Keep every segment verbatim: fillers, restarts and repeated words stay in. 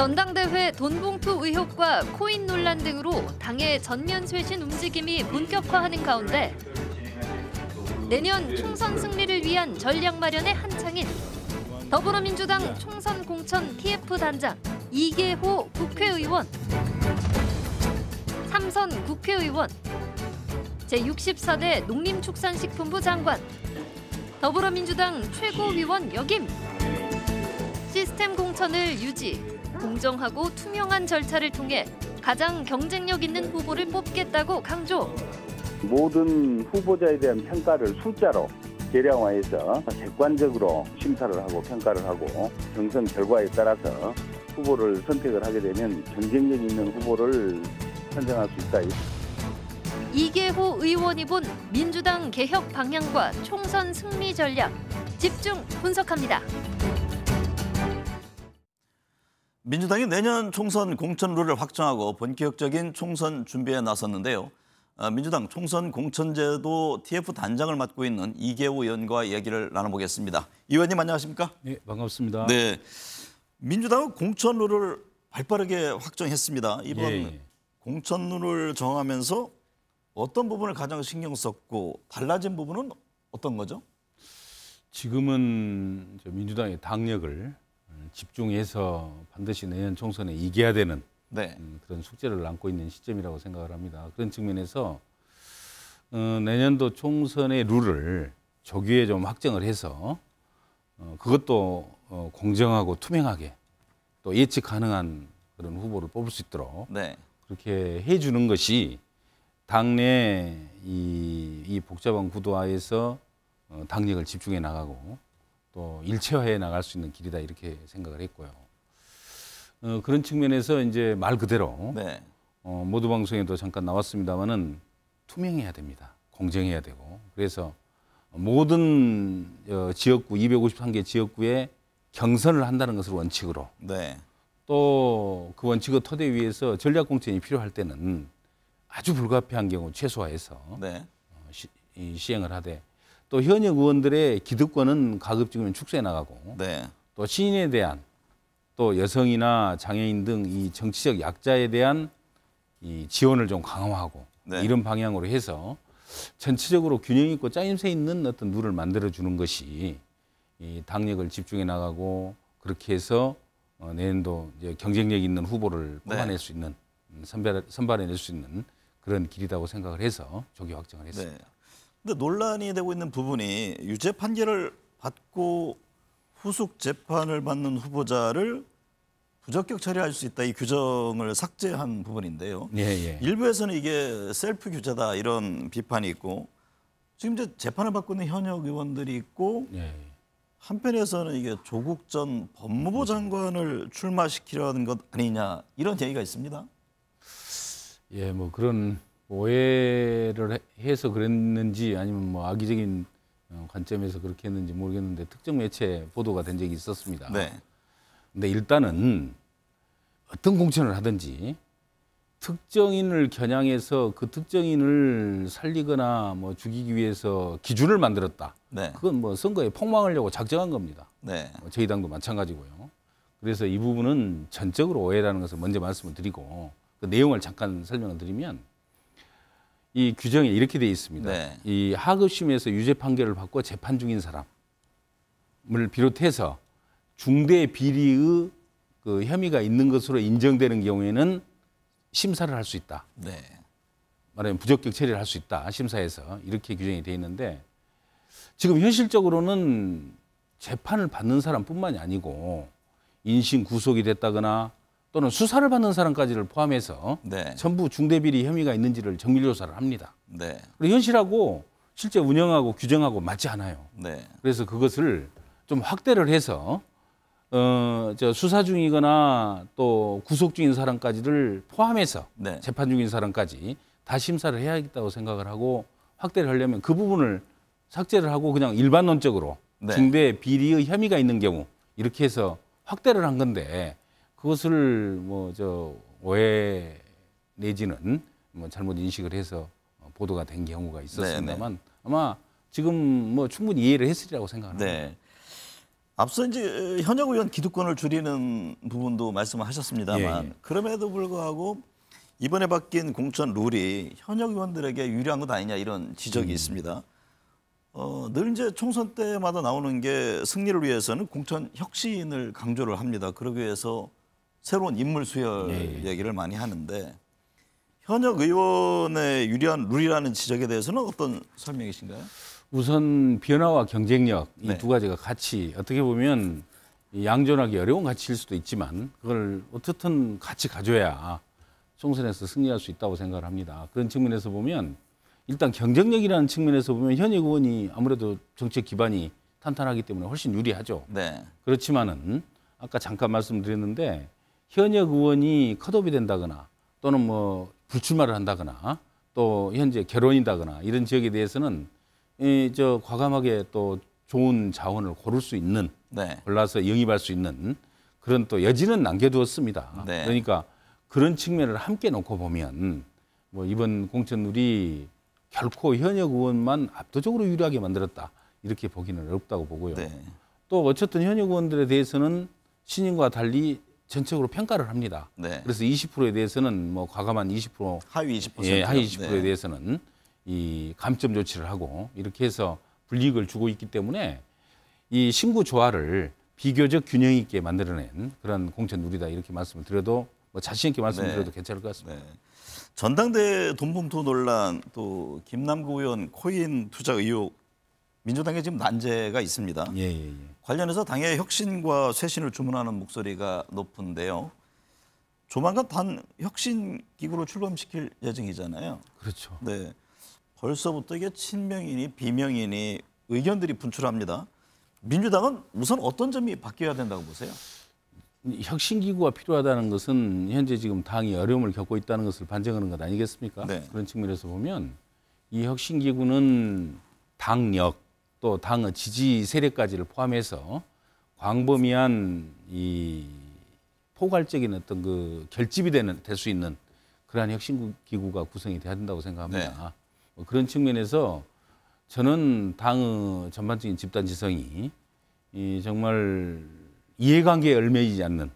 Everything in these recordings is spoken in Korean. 전당대회 돈봉투 의혹과 코인 논란 등으로 당의 전면 쇄신 움직임이 본격화하는 가운데 내년 총선 승리를 위한 전략 마련에 한창인 더불어민주당 총선 공천 티에프 단장 이개호 국회의원, 삼선 국회의원, 제육십사 대 농림축산식품부 장관, 더불어민주당 최고위원 역임, 시스템 공천을 유지, 공정하고 투명한 절차를 통해 가장 경쟁력 있는 후보를 뽑겠다고 강조. 모든 후보자에 대한 평가를 숫자로 계량화해서 객관적으로 심사를 하고 평가를 하고 경선 결과에 따라서 후보를 선택을 하게 되면 경쟁력 있는 후보를 선정할 수 있다. 이개호 의원이 본 민주당 개혁 방향과 총선 승리 전략, 집중 분석합니다. 민주당이 내년 총선 공천 룰을 확정하고 본격적인 총선 준비에 나섰는데요. 민주당 총선 공천제도 티에프 단장을 맡고 있는 이개호 의원과 이야기를 나눠보겠습니다. 이 의원님 안녕하십니까? 네, 반갑습니다. 네, 민주당은 공천 룰을 발빠르게 확정했습니다. 이번 예. 공천 룰을 정하면서 어떤 부분을 가장 신경 썼고 달라진 부분은 어떤 거죠? 지금은 민주당의 당력을 집중해서 반드시 내년 총선에 이겨야 되는 네. 그런 숙제를 안고 있는 시점이라고 생각을 합니다. 그런 측면에서 어, 내년도 총선의 룰을 조기에 좀 확정을 해서 어, 그것도 어, 공정하고 투명하게 또 예측 가능한 그런 후보를 뽑을 수 있도록 네. 그렇게 해주는 것이 당내 이, 이 복잡한 구도화에서 어, 당력을 집중해 나가고 또 일체화해 나갈 수 있는 길이다 이렇게 생각을 했고요. 어, 그런 측면에서 이제 말 그대로 네. 어, 모두 방송에도 잠깐 나왔습니다만은 투명해야 됩니다. 공정해야 되고 그래서 모든 어, 지역구 이백오십삼 개 지역구에 경선을 한다는 것을 원칙으로 네. 또 그 원칙의 토대 위에서 전략 공천이 필요할 때는 아주 불가피한 경우 최소화해서 네. 어, 시, 이, 시행을 하되. 또 현역 의원들의 기득권은 가급적이면 축소해 나가고 네. 또 신인에 대한 또 여성이나 장애인 등 이 정치적 약자에 대한 이 지원을 좀 강화하고 네. 이런 방향으로 해서 전체적으로 균형 있고 짜임새 있는 어떤 룰을 만들어주는 것이 이 당력을 집중해 나가고 그렇게 해서 어 내년도 이제 경쟁력 있는 후보를 뽑아낼 네. 수 있는 선발, 선발해낼 수 있는 그런 길이라고 생각을 해서 조기 확정을 했습니다. 네. 근데 논란이 되고 있는 부분이 유죄 판결을 받고 후속 재판을 받는 후보자를 부적격 처리할 수 있다 이 규정을 삭제한 부분인데요. 예, 예. 일부에서는 이게 셀프 규제다 이런 비판이 있고 지금 이제 재판을 받고 있는 현역 의원들이 있고 예, 예. 한편에서는 이게 조국 전 법무부 장관을 출마시키려는 것 아니냐 이런 얘기가 있습니다. 예, 뭐 그런. 오해를 해서 그랬는지 아니면 뭐 악의적인 관점에서 그렇게 했는지 모르겠는데 특정 매체에 보도가 된 적이 있었습니다. 네. 근데 일단은 어떤 공천을 하든지 특정인을 겨냥해서 그 특정인을 살리거나 뭐 죽이기 위해서 기준을 만들었다. 네. 그건 뭐 선거에 폭망하려고 작정한 겁니다. 네. 저희 당도 마찬가지고요. 그래서 이 부분은 전적으로 오해라는 것을 먼저 말씀을 드리고 그 내용을 잠깐 설명을 드리면 이 규정에 이렇게 되어 있습니다. 네. 이 하급심에서 유죄 판결을 받고 재판 중인 사람을 비롯해서 중대 비리의 그 혐의가 있는 것으로 인정되는 경우에는 심사를 할 수 있다. 네. 말하면 부적격 처리를 할 수 있다. 심사에서 이렇게 규정이 되어 있는데 지금 현실적으로는 재판을 받는 사람뿐만이 아니고 인신 구속이 됐다거나 또는 수사를 받는 사람까지를 포함해서 네. 전부 중대비리 혐의가 있는지를 정밀조사를 합니다. 네. 그리고 현실하고 실제 운영하고 규정하고 맞지 않아요. 네. 그래서 그것을 좀 확대를 해서 어, 저 수사 중이거나 또 구속 중인 사람까지를 포함해서 네. 재판 중인 사람까지 다 심사를 해야겠다고 생각을 하고 확대를 하려면 그 부분을 삭제를 하고 그냥 일반론적으로 네. 중대 비리의 혐의가 있는 경우 이렇게 해서 확대를 한 건데 그것을 뭐 저 오해 내지는 뭐 잘못 인식을 해서 보도가 된 경우가 있었습니다만 네네. 아마 지금 뭐 충분히 이해를 했으리라고 생각합니다. 네. 앞서 이제 현역 의원 기득권을 줄이는 부분도 말씀하셨습니다만 예, 예. 그럼에도 불구하고 이번에 바뀐 공천 룰이 현역 의원들에게 유리한 것 아니냐 이런 지적이 음. 있습니다. 어, 늘 이제 총선 때마다 나오는 게 승리를 위해서는 공천 혁신을 강조를 합니다. 그러기 위해서 새로운 인물 수혈 예, 예. 얘기를 많이 하는데 현역 의원의 유리한 룰이라는 지적에 대해서는 어떤 설명이신가요? 우선 변화와 경쟁력 이 두 네. 가지가 같이 어떻게 보면 양존하기 어려운 가치일 수도 있지만 그걸 어떻든 같이 가져야 총선에서 승리할 수 있다고 생각을 합니다. 그런 측면에서 보면 일단 경쟁력이라는 측면에서 보면 현역 의원이 아무래도 정책 기반이 탄탄하기 때문에 훨씬 유리하죠. 네. 그렇지만은 아까 잠깐 말씀드렸는데 현역 의원이 컷업이 된다거나 또는 뭐 불출마를 한다거나 또 현재 결혼이다거나 이런 지역에 대해서는 이 저 과감하게 또 좋은 자원을 고를 수 있는, 네. 골라서 영입할 수 있는 그런 또 여지는 남겨두었습니다. 네. 그러니까 그런 측면을 함께 놓고 보면 뭐 이번 공천룰이 결코 현역 의원만 압도적으로 유리하게 만들었다 이렇게 보기는 어렵다고 보고요. 네. 또 어쨌든 현역 의원들에 대해서는 신인과 달리 전적으로 평가를 합니다. 네. 그래서 이십 퍼센트에 대해서는 뭐 과감한 이십 퍼센트, 하위 이십 퍼센트, 예, 하위 이십 퍼센트에 네. 대해서는 이 감점 조치를 하고 이렇게 해서 불이익을 주고 있기 때문에 이 신구 조화를 비교적 균형 있게 만들어낸 그런 공천 룰이다 이렇게 말씀을 드려도 뭐 자신 있게 말씀드려도 네. 괜찮을 것 같습니다. 네. 전당대회 돈봉투 논란 또 김남국 의원 코인 투자 의혹 민주당에 지금 난제가 있습니다. 예, 예, 예. 관련해서 당의 혁신과 쇄신을 주문하는 목소리가 높은데요. 조만간 반혁신 기구로 출범시킬 예정이잖아요. 그렇죠. 네. 벌써부터 이게 친명이니 비명이니 의견들이 분출합니다. 민주당은 우선 어떤 점이 바뀌어야 된다고 보세요? 혁신기구가 필요하다는 것은 현재 지금 당이 어려움을 겪고 있다는 것을 반증하는 것 아니겠습니까? 네. 그런 측면에서 보면 이 혁신기구는 당력 또 당의 지지 세력까지를 포함해서 광범위한 이 포괄적인 어떤 그 결집이 되는 될 수 있는 그러한 혁신기구가 구성이 돼야 된다고 생각합니다. 네. 그런 측면에서 저는 당의 전반적인 집단 지성이 이 정말 이해관계에 얽매이지 않는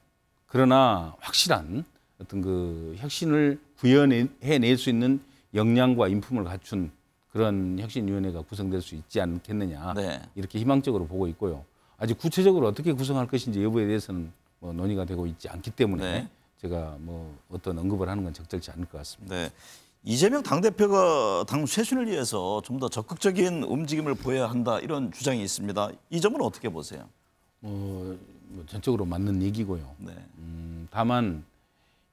그러나 확실한 어떤 그 혁신을 구현해낼 수 있는 역량과 인품을 갖춘 그런 혁신위원회가 구성될 수 있지 않겠느냐 네. 이렇게 희망적으로 보고 있고요. 아직 구체적으로 어떻게 구성할 것인지 여부에 대해서는 뭐 논의가 되고 있지 않기 때문에 네. 제가 뭐 어떤 언급을 하는 건 적절치 않을 것 같습니다. 네. 이재명 당대표가 당 쇄신을 위해서 좀 더 적극적인 움직임을 보여야 한다 이런 주장이 있습니다. 이 점은 어떻게 보세요? 어, 뭐 전적으로 맞는 얘기고요. 네. 음, 다만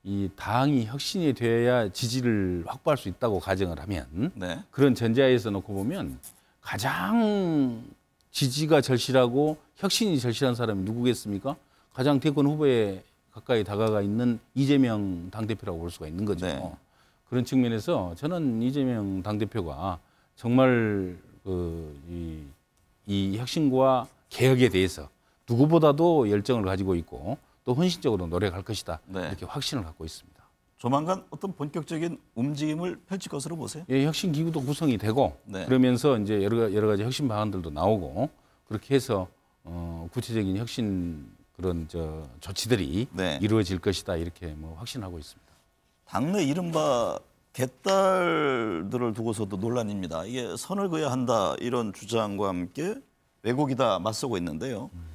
이 당이 혁신이 돼야 지지를 확보할 수 있다고 가정을 하면 네. 그런 전제하에서 놓고 보면 가장 지지가 절실하고 혁신이 절실한 사람이 누구겠습니까? 가장 대권 후보에 가까이 다가가 있는 이재명 당대표라고 볼 수가 있는 거죠. 네. 그런 측면에서 저는 이재명 당대표가 정말 그 이, 이 혁신과 개혁에 대해서 누구보다도 열정을 가지고 있고 또 헌신적으로 노력할 것이다. 네. 이렇게 확신을 갖고 있습니다. 조만간 어떤 본격적인 움직임을 펼칠 것으로 보세요? 예, 혁신기구도 구성이 되고 네. 그러면서 이제 여러, 여러 가지 혁신 방안들도 나오고 그렇게 해서 어, 구체적인 혁신 그런 저 조치들이 네. 이루어질 것이다. 이렇게 뭐 확신하고 있습니다. 당내 이른바 개딸들을 두고서도 논란입니다. 이게 선을 그어야 한다 이런 주장과 함께 왜곡이다 맞서고 있는데요. 음.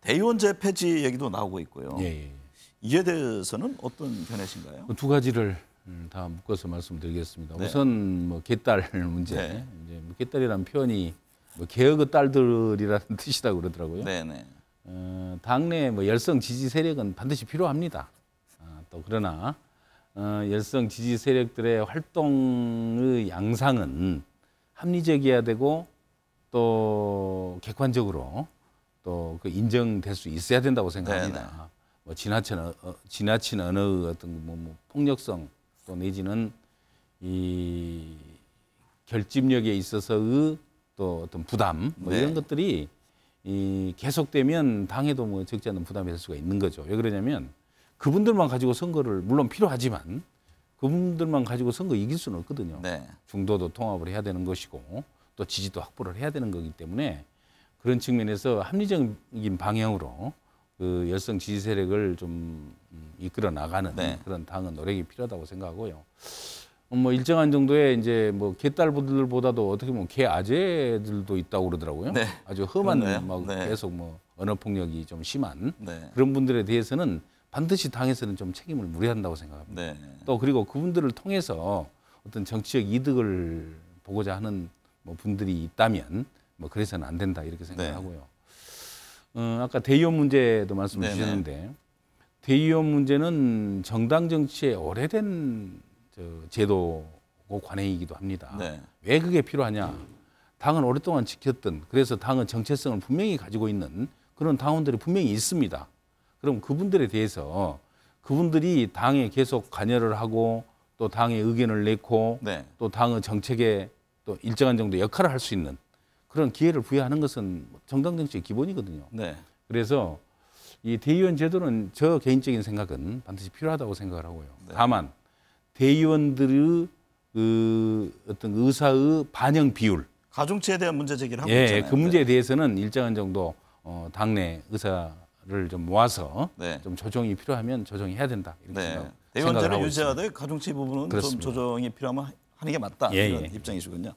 대의원제 폐지 얘기도 나오고 있고요. 예, 예. 이에 대해서는 어떤 견해신가요? 두 가지를 다 묶어서 말씀드리겠습니다. 네. 우선 뭐 개딸 문제. 네. 이제 뭐 개딸이라는 표현이 뭐 개혁의 딸들이라는 뜻이라고 그러더라고요. 네, 네. 어, 당내 뭐 열성 지지 세력은 반드시 필요합니다. 아, 또 그러나 어, 열성 지지 세력들의 활동의 양상은 합리적이어야 되고 또 객관적으로 또 그 인정될 수 있어야 된다고 생각합니다. 네네. 뭐 지나친 어, 지나친 언어의 어떤 뭐, 뭐 폭력성 또 내지는 이 결집력에 있어서의 또 어떤 부담 뭐 네. 이런 것들이 이 계속되면 당에도 뭐 적지 않은 부담이 될 수가 있는 거죠. 왜 그러냐면. 그분들만 가지고 선거를 물론 필요하지만 그분들만 가지고 선거 이길 수는 없거든요. 네. 중도도 통합을 해야 되는 것이고 또 지지도 확보를 해야 되는 거기 때문에 그런 측면에서 합리적인 방향으로 그 여성 지지 세력을 좀 이끌어 나가는 네. 그런 당은 노력이 필요하다고 생각하고요. 뭐 일정한 정도의 이제 뭐 개딸들보다도 어떻게 보면 개아재들도 있다고 그러더라고요. 네. 아주 험한 막 네. 계속 뭐 언어 폭력이 좀 심한 네. 그런 분들에 대해서는 반드시 당에서는 좀 책임을 물어야한다고 생각합니다. 네. 또 그리고 그분들을 통해서 어떤 정치적 이득을 보고자 하는 뭐 분들이 있다면 뭐 그래서는 안 된다 이렇게 생각하고요. 네. 어, 아까 대의원 문제도 말씀을 네네. 주셨는데 대의원 문제는 정당 정치의 오래된 저 제도고 관행이기도 합니다. 네. 왜 그게 필요하냐? 당은 오랫동안 지켰던 그래서 당은 정체성을 분명히 가지고 있는 그런 당원들이 분명히 있습니다. 그럼 그분들에 대해서 그분들이 당에 계속 관여를 하고 또 당의 의견을 내고 네. 또 당의 정책에 또 일정한 정도 역할을 할 수 있는 그런 기회를 부여하는 것은 정당 정치의 기본이거든요. 네. 그래서 이 대의원 제도는 저 개인적인 생각은 반드시 필요하다고 생각을 하고요. 네. 다만 대의원들의 그 어떤 의사의 반영 비율. 가중치에 대한 문제 제기를 하고 예, 있잖아요. 그 문제에 대해서는 일정한 정도 어, 당내 의사를 좀 모아서 네. 좀 조정이 필요하면 조정해야 된다. 이렇게 네. 생각, 대의원제를 유지하되 가중치 부분은 그렇습니다. 좀 조정이 필요하면 하는 게 맞다. 예, 이런 예. 입장이시군요.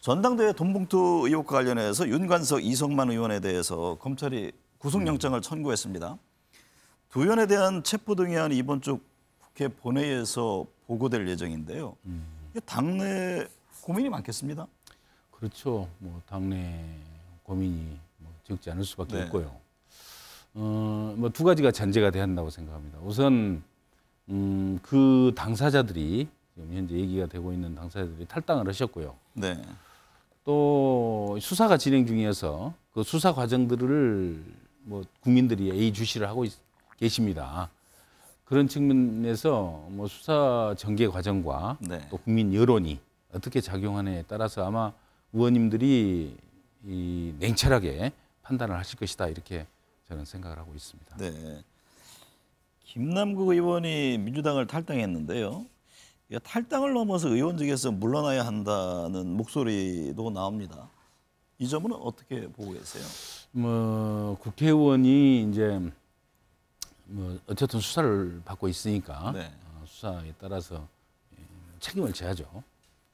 전당대회 돈봉투 의혹과 관련해서 윤관석, 이성만 의원에 대해서 검찰이 구속영장을 청구했습니다. 두 의원에 대한 체포동의안이 이번 주 국회 본회의에서 보고될 예정인데요. 당내 고민이 많겠습니다. 그렇죠. 뭐 당내 고민이 적지 않을 수밖에 네. 없고요. 어, 뭐 두 가지가 전제가 돼야 한다고 생각합니다. 우선 음, 그 당사자들이 지금 현재 얘기가 되고 있는 당사자들이 탈당을 하셨고요. 네. 또 수사가 진행 중이어서 그 수사 과정들을 뭐 국민들이 애의주시를 하고 있, 계십니다. 그런 측면에서 뭐 수사 전개 과정과 네. 또 국민 여론이 어떻게 작용하느냐에 따라서 아마 의원님들이 이 냉철하게 판단을 하실 것이다 이렇게 저는 생각을 하고 있습니다. 네. 김남국 의원이 민주당을 탈당했는데요. 탈당을 넘어서 의원직에서 물러나야 한다는 목소리도 나옵니다. 이 점은 어떻게 보고 계세요? 뭐 국회의원이 이제 뭐 어쨌든 수사를 받고 있으니까 네. 수사에 따라서 책임을 져야죠.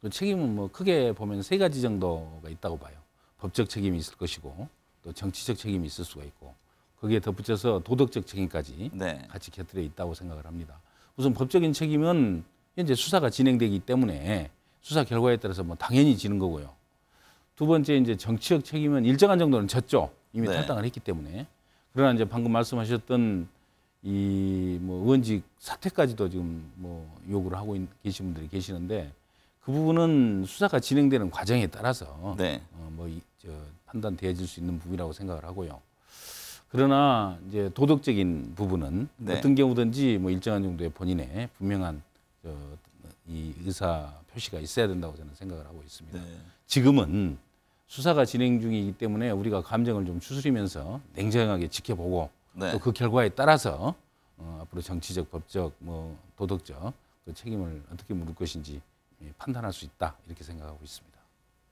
그 책임은 뭐 크게 보면 세 가지 정도가 있다고 봐요. 법적 책임이 있을 것이고 또 정치적 책임이 있을 수가 있고 거기에 덧붙여서 도덕적 책임까지 네. 같이 곁들여 있다고 생각을 합니다. 우선 법적인 책임은 현재 수사가 진행되기 때문에 수사 결과에 따라서 뭐 당연히 지는 거고요. 두 번째 이제 정치적 책임은 일정한 정도는 졌죠. 이미 네. 탈당을 했기 때문에. 그러나 이제 방금 말씀하셨던 이 뭐 의원직 사퇴까지도 지금 뭐 요구를 하고 계신 분들이 계시는데 그 부분은 수사가 진행되는 과정에 따라서 네. 어 뭐 저 판단되어질 수 있는 부분이라고 생각을 하고요. 그러나 이제 도덕적인 부분은 네. 어떤 경우든지 뭐 일정한 정도의 본인의 분명한 저, 이 의사 표시가 있어야 된다고 저는 생각을 하고 있습니다. 네. 지금은 수사가 진행 중이기 때문에 우리가 감정을 좀 추스리면서 냉정하게 지켜보고 네. 또 그 결과에 따라서 어, 앞으로 정치적, 법적, 뭐 도덕적 그 책임을 어떻게 물을 것인지 판단할 수 있다 이렇게 생각하고 있습니다.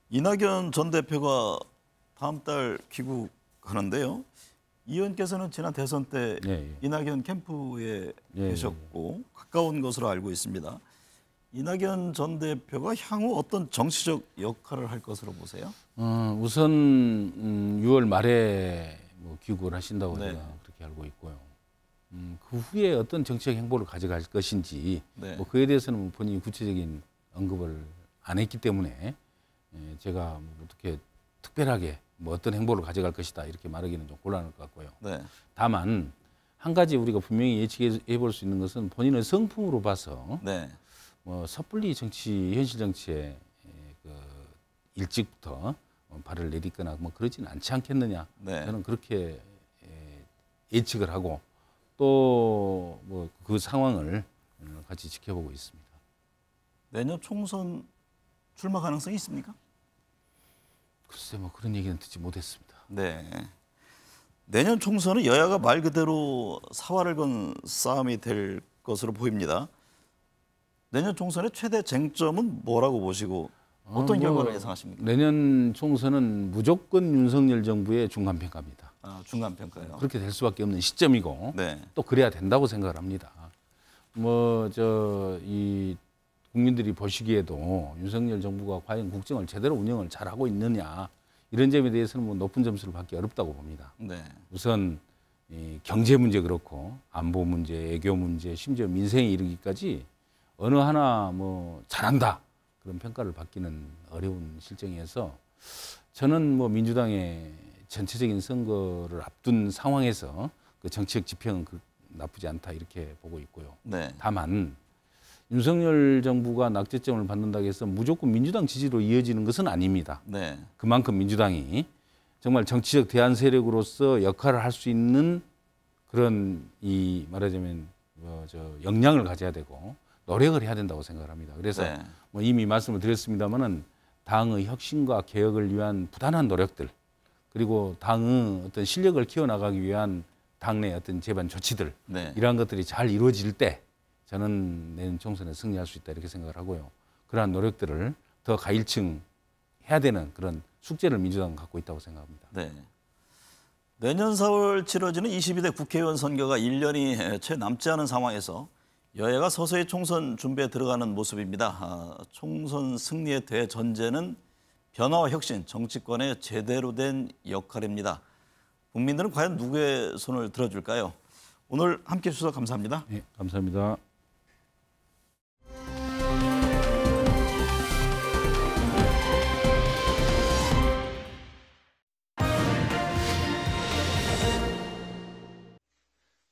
이낙연 전 대표가 다음 달 귀국하는데요. 이 의원께서는 지난 대선 때 예, 예. 이낙연 캠프에 예, 계셨고 예, 예. 가까운 것으로 알고 있습니다. 이낙연 전 대표가 향후 어떤 정치적 역할을 할 것으로 보세요? 어, 우선 음, 유월 말에 뭐 귀국을 하신다고 네. 제가 그렇게 알고 있고요. 음, 그 후에 어떤 정치적 행보를 가져갈 것인지 네. 뭐 그에 대해서는 본인이 구체적인 언급을 안 했기 때문에 예, 제가 어떻게 특별하게 뭐 어떤 행보를 가져갈 것이다 이렇게 말하기는 좀 곤란할 것 같고요. 네. 다만 한 가지 우리가 분명히 예측해 볼 수 있는 것은 본인의 성품으로 봐서 네. 뭐 섣불리 정치 현실 정치에 그 일찍부터 발을 내딛거나 뭐 그러지는 않지 않겠느냐 네. 저는 그렇게 예측을 하고 또 뭐 그 상황을 같이 지켜보고 있습니다. 내년 총선 출마 가능성이 있습니까? 글쎄 뭐 그런 얘기는 듣지 못했습니다. 네. 내년 총선은 여야가 말 그대로 사활을 건 싸움이 될 것으로 보입니다. 내년 총선의 최대 쟁점은 뭐라고 보시고 어떤 어, 결과를 예상하십니까? 내년 총선은 무조건 윤석열 정부의 중간평가입니다. 아, 중간평가요? 그렇게 될 수밖에 없는 시점이고 네. 또 그래야 된다고 생각을 합니다. 뭐 저 이 국민들이 보시기에도 윤석열 정부가 과연 국정을 제대로 운영을 잘하고 있느냐 이런 점에 대해서는 뭐 높은 점수를 받기 어렵다고 봅니다. 네. 우선 이 경제 문제 그렇고 안보 문제, 외교 문제, 심지어 민생에 이르기까지 어느 하나 뭐 잘한다 그런 평가를 받기는 어려운 실정이어서 저는 뭐 민주당의 전체적인 선거를 앞둔 상황에서 그 정치적 지평은 그 나쁘지 않다 이렇게 보고 있고요. 네. 다만 윤석열 정부가 낙제점을 받는다고 해서 무조건 민주당 지지로 이어지는 것은 아닙니다. 네. 그만큼 민주당이 정말 정치적 대안 세력으로서 역할을 할 수 있는 그런 이 말하자면 뭐 저 역량을 가져야 되고 노력을 해야 된다고 생각을 합니다. 그래서 네. 뭐 이미 말씀을 드렸습니다만은 당의 혁신과 개혁을 위한 부단한 노력들 그리고 당의 어떤 실력을 키워나가기 위한 당내 어떤 제반 조치들 네. 이러한 것들이 잘 이루어질 때 저는 내년 총선에 승리할 수 있다 이렇게 생각을 하고요. 그러한 노력들을 더 가일층 해야 되는 그런 숙제를 민주당은 갖고 있다고 생각합니다. 네. 내년 사월 치러지는 이십이 대 국회의원 선거가 일 년이 채 남지 않은 상황에서 여야가 서서히 총선 준비에 들어가는 모습입니다. 아, 총선 승리의 대전제는 변화와 혁신, 정치권의 제대로 된 역할입니다. 국민들은 과연 누구의 손을 들어줄까요? 오늘 함께해 주셔서 감사합니다. 네, 감사합니다.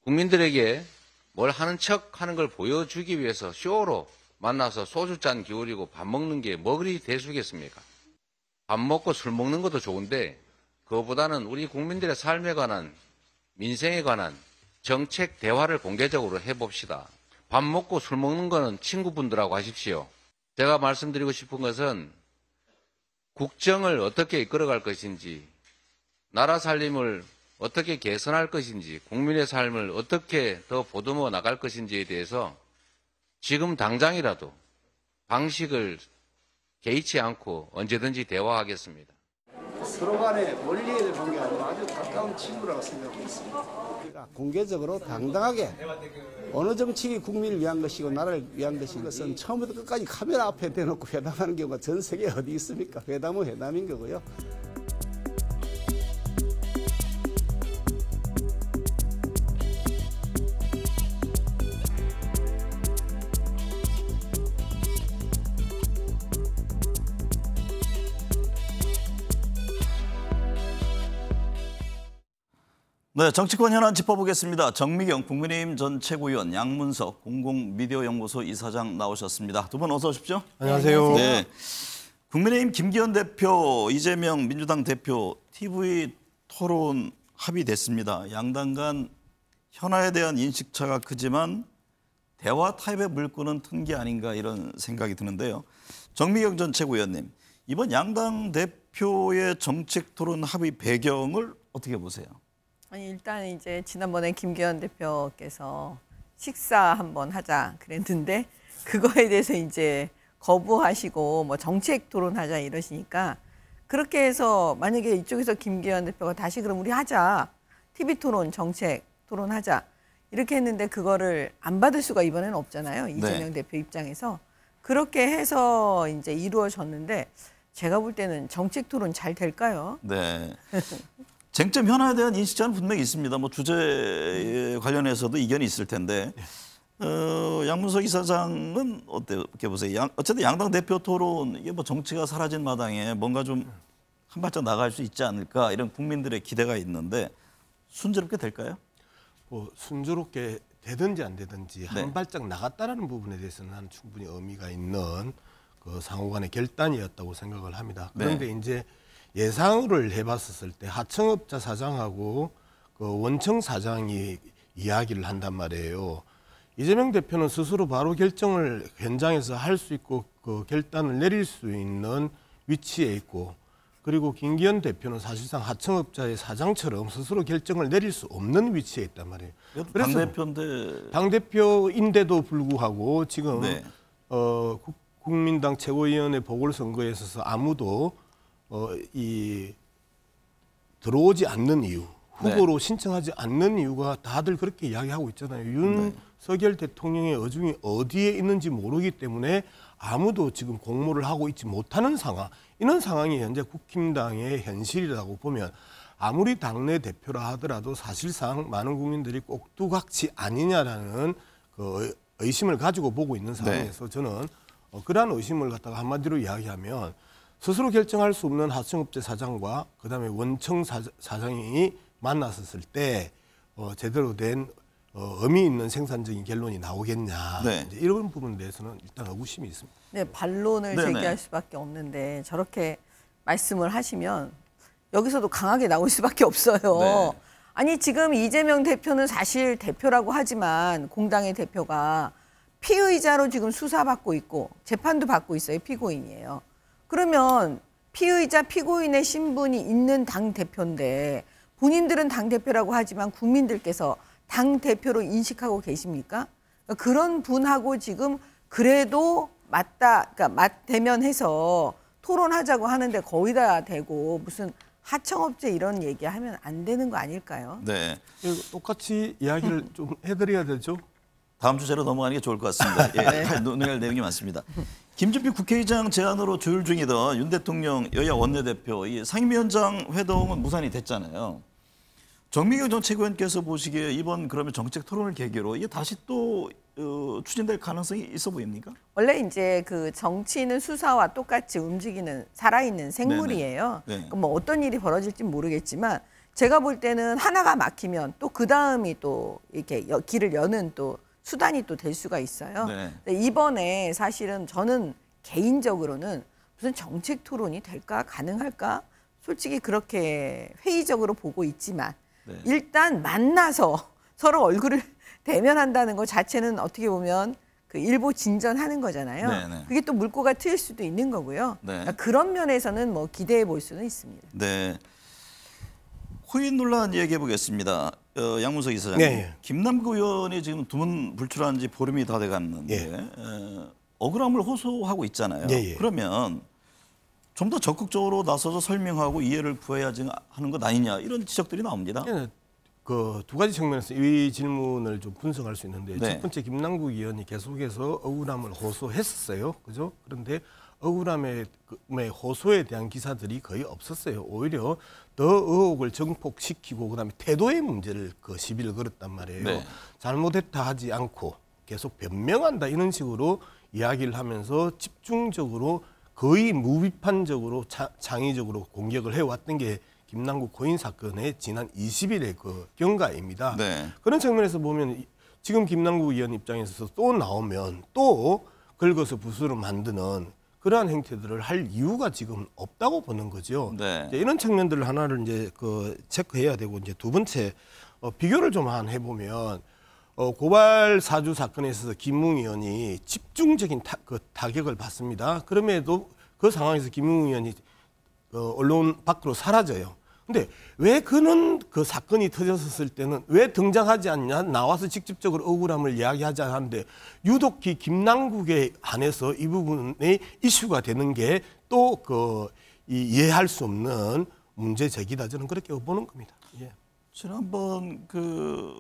국민들에게 뭘 하는 척 하는 걸 보여주기 위해서 쇼로 만나서 소주 잔 기울이고 밥 먹는 게 뭐 그리 대수겠습니까? 밥 먹고 술 먹는 것도 좋은데 그거보다는 우리 국민들의 삶에 관한 민생에 관한 정책 대화를 공개적으로 해봅시다. 밥 먹고 술 먹는 거는 친구분들하고 하십시오. 제가 말씀드리고 싶은 것은 국정을 어떻게 이끌어갈 것인지 나라 살림을 어떻게 개선할 것인지 국민의 삶을 어떻게 더 보듬어 나갈 것인지에 대해서 지금 당장이라도 방식을 개의치 않고 언제든지 대화하겠습니다. 서로 간에 멀리를 본 게 아니라 아주 가까운 친구라고 생각하고 있습니다. 공개적으로 당당하게 어느 정책이 국민을 위한 것이고 나라를 위한 것인 것은 처음부터 끝까지 카메라 앞에 대놓고 회담하는 경우가 전 세계에 어디 있습니까? 회담은 회담인 거고요. 네, 정치권 현안 짚어보겠습니다. 정미경 국민의힘 전 최고위원, 양문석 공공미디어연구소 이사장 나오셨습니다. 두 분 어서 오십시오. 안녕하세요. 네, 국민의힘 김기현 대표, 이재명 민주당 대표 티브이 토론 합의됐습니다. 양당 간 현안에 대한 인식차가 크지만 대화 타협의 물꼬는 튼 게 아닌가 이런 생각이 드는데요. 정미경 전 최고위원님, 이번 양당 대표의 정책 토론 합의 배경을 어떻게 보세요? 아니, 일단 이제 지난번에 김기현 대표께서 식사 한번 하자 그랬는데 그거에 대해서 이제 거부하시고 뭐 정책 토론하자 이러시니까 그렇게 해서 만약에 이쪽에서 김기현 대표가 다시 그럼 우리 하자 티비 토론 정책 토론하자 이렇게 했는데 그거를 안 받을 수가 이번에는 없잖아요. 이재명 네. 대표 입장에서 그렇게 해서 이제 이루어졌는데 제가 볼 때는 정책 토론 잘 될까요? 네. 쟁점 현안에 대한 인식차는 분명히 있습니다. 뭐 주제에 관련해서도 이견이 있을 텐데 어, 양문석 이사장은 어떻게 보세요? 양, 어쨌든 양당 대표 토론 이게 뭐 정치가 사라진 마당에 뭔가 좀 한 발짝 나갈 수 있지 않을까 이런 국민들의 기대가 있는데 순조롭게 될까요? 뭐 순조롭게 되든지 안 되든지 한 네. 발짝 나갔다라는 부분에 대해서는 한 충분히 의미가 있는 그 상호간의 결단이었다고 생각을 합니다. 그런데 네. 이제. 예상을 해봤었을 때 하청업자 사장하고 그 원청 사장이 이야기를 한단 말이에요. 이재명 대표는 스스로 바로 결정을 현장에서 할 수 있고 그 결단을 내릴 수 있는 위치에 있고 그리고 김기현 대표는 사실상 하청업자의 사장처럼 스스로 결정을 내릴 수 없는 위치에 있단 말이에요. 그래서 당대표인데... 당대표인데도 불구하고 지금 네. 어, 국민당 최고위원회 보궐선거에 있어서 아무도 어, 이 들어오지 않는 이유, 후보로 네. 신청하지 않는 이유가 다들 그렇게 이야기하고 있잖아요. 윤석열 네. 대통령의 어중이 어디에 있는지 모르기 때문에 아무도 지금 공모를 하고 있지 못하는 상황. 이런 상황이 현재 국힘당의 현실이라고 보면 아무리 당내 대표라 하더라도 사실상 많은 국민들이 꼭두각치 아니냐라는 그 의심을 가지고 보고 있는 상황에서 네. 저는 그러한 의심을 갖다가 한마디로 이야기하면 스스로 결정할 수 없는 하청업체 사장과 그다음에 원청 사장이 만났었을 때 어, 제대로 된 어, 의미 있는 생산적인 결론이 나오겠냐. 네. 이제 이런 부분에 대해서는 일단 의구심이 있습니다. 네, 반론을 네네. 제기할 수밖에 없는데 저렇게 말씀을 하시면 여기서도 강하게 나올 수밖에 없어요. 네. 아니 지금 이재명 대표는 사실 대표라고 하지만 공당의 대표가 피의자로 지금 수사받고 있고 재판도 받고 있어요. 피고인이에요. 그러면 피의자 피고인의 신분이 있는 당대표인데 본인들은 당대표라고 하지만 국민들께서 당대표로 인식하고 계십니까? 그러니까 그런 분하고 지금 그래도 맞다, 그러니까 맞대면해서 토론하자고 하는데 거의 다 되고 무슨 하청업체 이런 얘기하면 안 되는 거 아닐까요? 네. 똑같이 이야기를 음. 좀 해드려야 되죠? 다음 주제로 넘어가는 게 좋을 것 같습니다. 예, 논의할 내용이 많습니다. 김진표 국회의장 제안으로 조율 중이던 윤 대통령 여야 원내대표 이 상임위원장 회동은 무산이 됐잖아요. 정미경 전 최고위원께서 보시기에 이번 그러면 정책 토론을 계기로 이게 다시 또 어, 추진될 가능성이 있어 보입니까? 원래 이제 그 정치인은 수사와 똑같이 움직이는 살아있는 생물이에요. 네. 뭐 어떤 일이 벌어질지 모르겠지만 제가 볼 때는 하나가 막히면 또 그 다음이 또 이렇게 여, 길을 여는 또 수단이 또 될 수가 있어요. 네. 근데 이번에 사실은 저는 개인적으로는 무슨 정책 토론이 될까 가능할까 솔직히 그렇게 회의적으로 보고 있지만 네. 일단 만나서 서로 얼굴을 대면한다는 것 자체는 어떻게 보면 그 일보 진전하는 거잖아요. 네, 네. 그게 또 물꼬가 트일 수도 있는 거고요. 네. 그러니까 그런 면에서는 뭐 기대해 볼 수는 있습니다. 네. 코인 논란 얘기해 보겠습니다. 어, 양문석 이사장님, 네, 네. 김남국 의원이 지금 두문불출한 지 보름이 다 돼갔는데 네. 에, 억울함을 호소하고 있잖아요. 네, 네. 그러면 좀 더 적극적으로 나서서 설명하고 이해를 구해야지 하는 것 아니냐 이런 지적들이 나옵니다. 네, 그 두 가지 측면에서 이 질문을 좀 분석할 수 있는데 네. 첫 번째 김남국 의원이 계속해서 억울함을 호소했었어요. 그죠? 그런데 억울함의 호소에 대한 기사들이 거의 없었어요. 오히려 더 의혹을 증폭시키고 그다음에 태도의 문제를 그 시비를 걸었단 말이에요. 네. 잘못했다 하지 않고 계속 변명한다 이런 식으로 이야기를 하면서 집중적으로 거의 무비판적으로 차, 창의적으로 공격을 해왔던 게 김남국 코인 사건의 지난 이십 일의 그 경과입니다. 네. 그런 측면에서 보면 지금 김남국 의원 입장에서 또 나오면 또 긁어서 부수로 만드는 그러한 행태들을 할 이유가 지금 없다고 보는 거죠. 네. 이제 이런 측면들을 하나를 이제 그 체크해야 되고 이제 두 번째 어, 비교를 좀 한 해보면 어, 고발 사주 사건에 있어서 김웅 의원이 집중적인 타, 그 타격을 받습니다. 그럼에도 그 상황에서 김웅 의원이 어, 언론 밖으로 사라져요. 근데 왜 그는 그 사건이 터졌을 때는 왜 등장하지 않냐 나와서 직접적으로 억울함을 이야기하지 않았는데 유독히 김남국에 한해서 이 부분이 이슈가 되는 게 또 그 이해할 수 없는 문제 제기다 저는 그렇게 보는 겁니다. 예. 지난번 그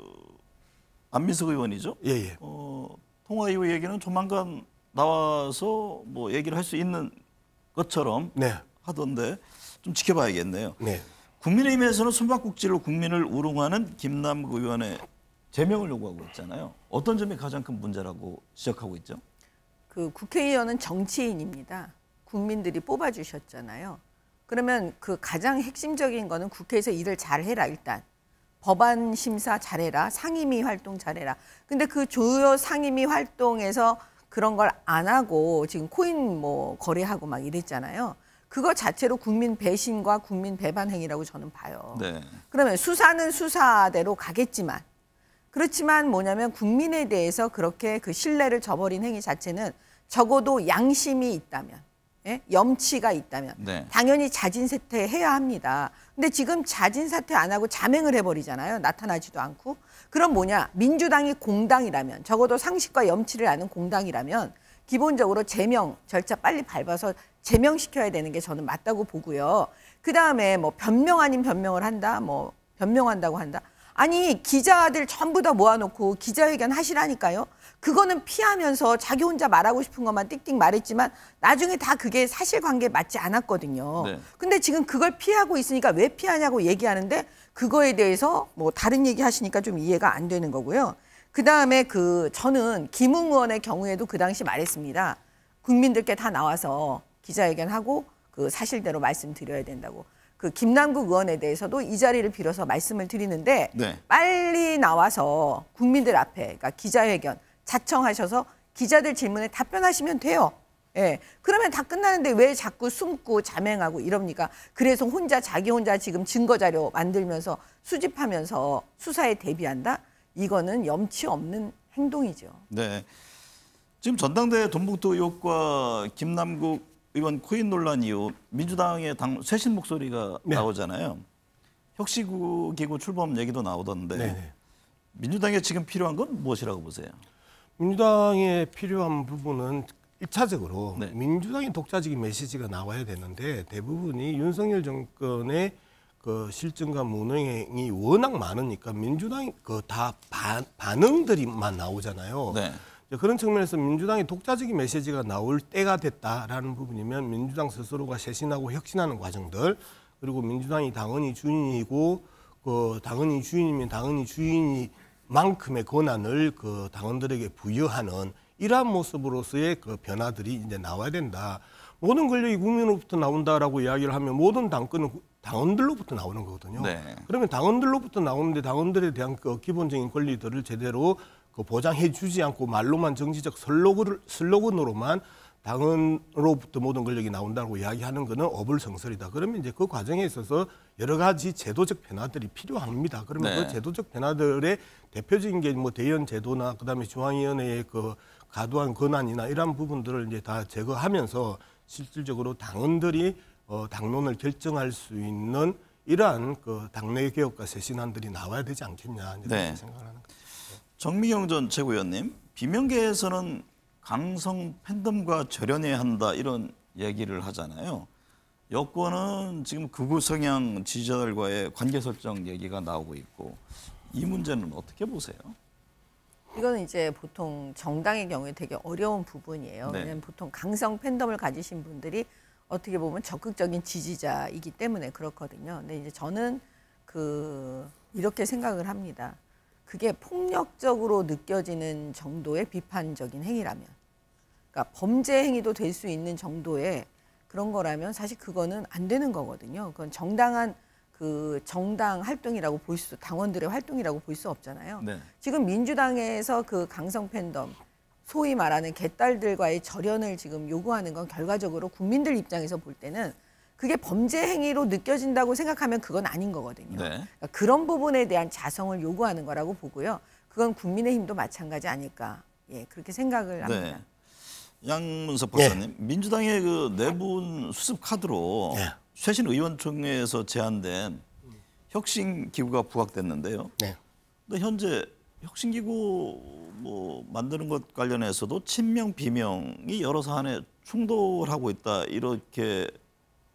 안민석 의원이죠. 예예. 어, 통화 이후 얘기는 조만간 나와서 뭐 얘기를 할 수 있는 것처럼 네. 하던데 좀 지켜봐야겠네요. 네. 국민의힘에서는 숨바꼭질로 국민을 우롱하는 김남국 의원의 제명을 요구하고 있잖아요. 어떤 점이 가장 큰 문제라고 지적하고 있죠? 그 국회의원은 정치인입니다. 국민들이 뽑아주셨잖아요. 그러면 그 가장 핵심적인 거는 국회에서 일을 잘해라 일단. 법안 심사 잘해라. 상임위 활동 잘해라. 근데 그 주요 상임위 활동에서 그런 걸 안 하고 지금 코인 뭐 거래하고 막 이랬잖아요. 그거 자체로 국민 배신과 국민 배반 행위라고 저는 봐요. 네. 그러면 수사는 수사대로 가겠지만 그렇지만 뭐냐면 국민에 대해서 그렇게 그 신뢰를 저버린 행위 자체는 적어도 양심이 있다면 예? 염치가 있다면 네. 당연히 자진사퇴해야 합니다. 근데 지금 자진사퇴 안 하고 자맹을 해버리잖아요. 나타나지도 않고. 그럼 뭐냐 민주당이 공당이라면 적어도 상식과 염치를 아는 공당이라면 기본적으로 제명 절차 빨리 밟아서 제명시켜야 되는 게 저는 맞다고 보고요. 그다음에 뭐 변명 아닌 변명을 한다, 뭐 변명한다고 한다. 아니, 기자들 전부 다 모아놓고 기자회견 하시라니까요. 그거는 피하면서 자기 혼자 말하고 싶은 것만 띡띡 말했지만 나중에 다 그게 사실관계에 맞지 않았거든요. 네. 근데 지금 그걸 피하고 있으니까 왜 피하냐고 얘기하는데 그거에 대해서 뭐 다른 얘기 하시니까 좀 이해가 안 되는 거고요. 그다음에 그 저는 김웅 의원의 경우에도 그 당시 말했습니다. 국민들께 다 나와서 기자회견하고 그 사실대로 말씀드려야 된다고. 그 김남국 의원에 대해서도 이 자리를 빌어서 말씀을 드리는데 네. 빨리 나와서 국민들 앞에 그러니까 기자회견 자청하셔서 기자들 질문에 답변하시면 돼요. 예. 그러면 다 끝나는데 왜 자꾸 숨고 자맹하고 이럽니까? 그래서 혼자 자기 혼자 지금 증거자료 만들면서 수집하면서 수사에 대비한다? 이거는 염치 없는 행동이죠. 네. 지금 전당대회 돈봉투 의혹과 김남국 의원 코인 논란 이후 민주당의 당 쇄신 목소리가 네. 나오잖아요. 혁신기구 출범 얘기도 나오던데 네네. 민주당에 지금 필요한 건 무엇이라고 보세요? 민주당에 필요한 부분은 일차적으로 네. 민주당의 독자적인 메시지가 나와야 되는데 대부분이 윤석열 정권의 그 실증과 무능이 워낙 많으니까 민주당이 그 다 반응들이만 나오잖아요. 네. 그런 측면에서 민주당이 독자적인 메시지가 나올 때가 됐다라는 부분이면 민주당 스스로가 쇄신하고 혁신하는 과정들 그리고 민주당이 당헌이 주인이고 그 당헌이 주인이면 당헌이 주인이만큼의 권한을 그 당원들에게 부여하는 이러한 모습으로서의 그 변화들이 이제 나와야 된다. 모든 권력이 국민으로부터 나온다라고 이야기를 하면 모든 당권은 당원들로부터 나오는 거거든요. 네. 그러면 당원들로부터 나오는데 당원들에 대한 그 기본적인 권리들을 제대로 그 보장해 주지 않고 말로만 정치적 슬로건을, 슬로건으로만 당원으로부터 모든 권력이 나온다고 이야기하는 거는 어불성설이다. 그러면 이제 그 과정에 있어서 여러 가지 제도적 변화들이 필요합니다. 그러면 네. 그 제도적 변화들의 대표적인 게 뭐 대의원 제도나 그다음에 중앙위원회의 그 과도한 권한이나 이런 부분들을 이제 다 제거하면서 실질적으로 당원들이 어, 당론을 결정할 수 있는 이러한 그 당내 개혁과 쇄신안들이 나와야 되지 않겠냐 이제 네. 생각을 하는 거죠. 정미경 전 최고위원님, 비명계에서는 강성 팬덤과 절연해야 한다 이런 얘기를 하잖아요. 여권은 지금 극우 성향 지지자들과의 관계 설정 얘기가 나오고 있고 이 문제는 어떻게 보세요? 이거는 이제 보통 정당의 경우에 되게 어려운 부분이에요. 네. 왜냐하면 보통 강성 팬덤을 가지신 분들이 어떻게 보면 적극적인 지지자이기 때문에 그렇거든요. 근데 이제 저는 그 이렇게 생각을 합니다. 그게 폭력적으로 느껴지는 정도의 비판적인 행위라면, 그러니까 범죄 행위도 될 수 있는 정도의 그런 거라면 사실 그거는 안 되는 거거든요. 그건 정당한 그 정당 활동이라고 볼 수, 당원들의 활동이라고 볼 수 없잖아요. 네. 지금 민주당에서 그 강성 팬덤, 소위 말하는 개딸들과의 절연을 지금 요구하는 건 결과적으로 국민들 입장에서 볼 때는 그게 범죄 행위로 느껴진다고 생각하면 그건 아닌 거거든요. 네. 그러니까 그런 부분에 대한 자성을 요구하는 거라고 보고요. 그건 국민의힘도 마찬가지 아닐까. 예, 그렇게 생각을 합니다. 네. 양문석 박사님, 네. 민주당의 그 내분 수습 카드로 네. 쇄신 의원총회에서 제안된 혁신 기구가 부각됐는데요. 네. 근데 현재 혁신기구 뭐 만드는 것 관련해서도 친명 비명이 여러 사안에 충돌하고 있다 이렇게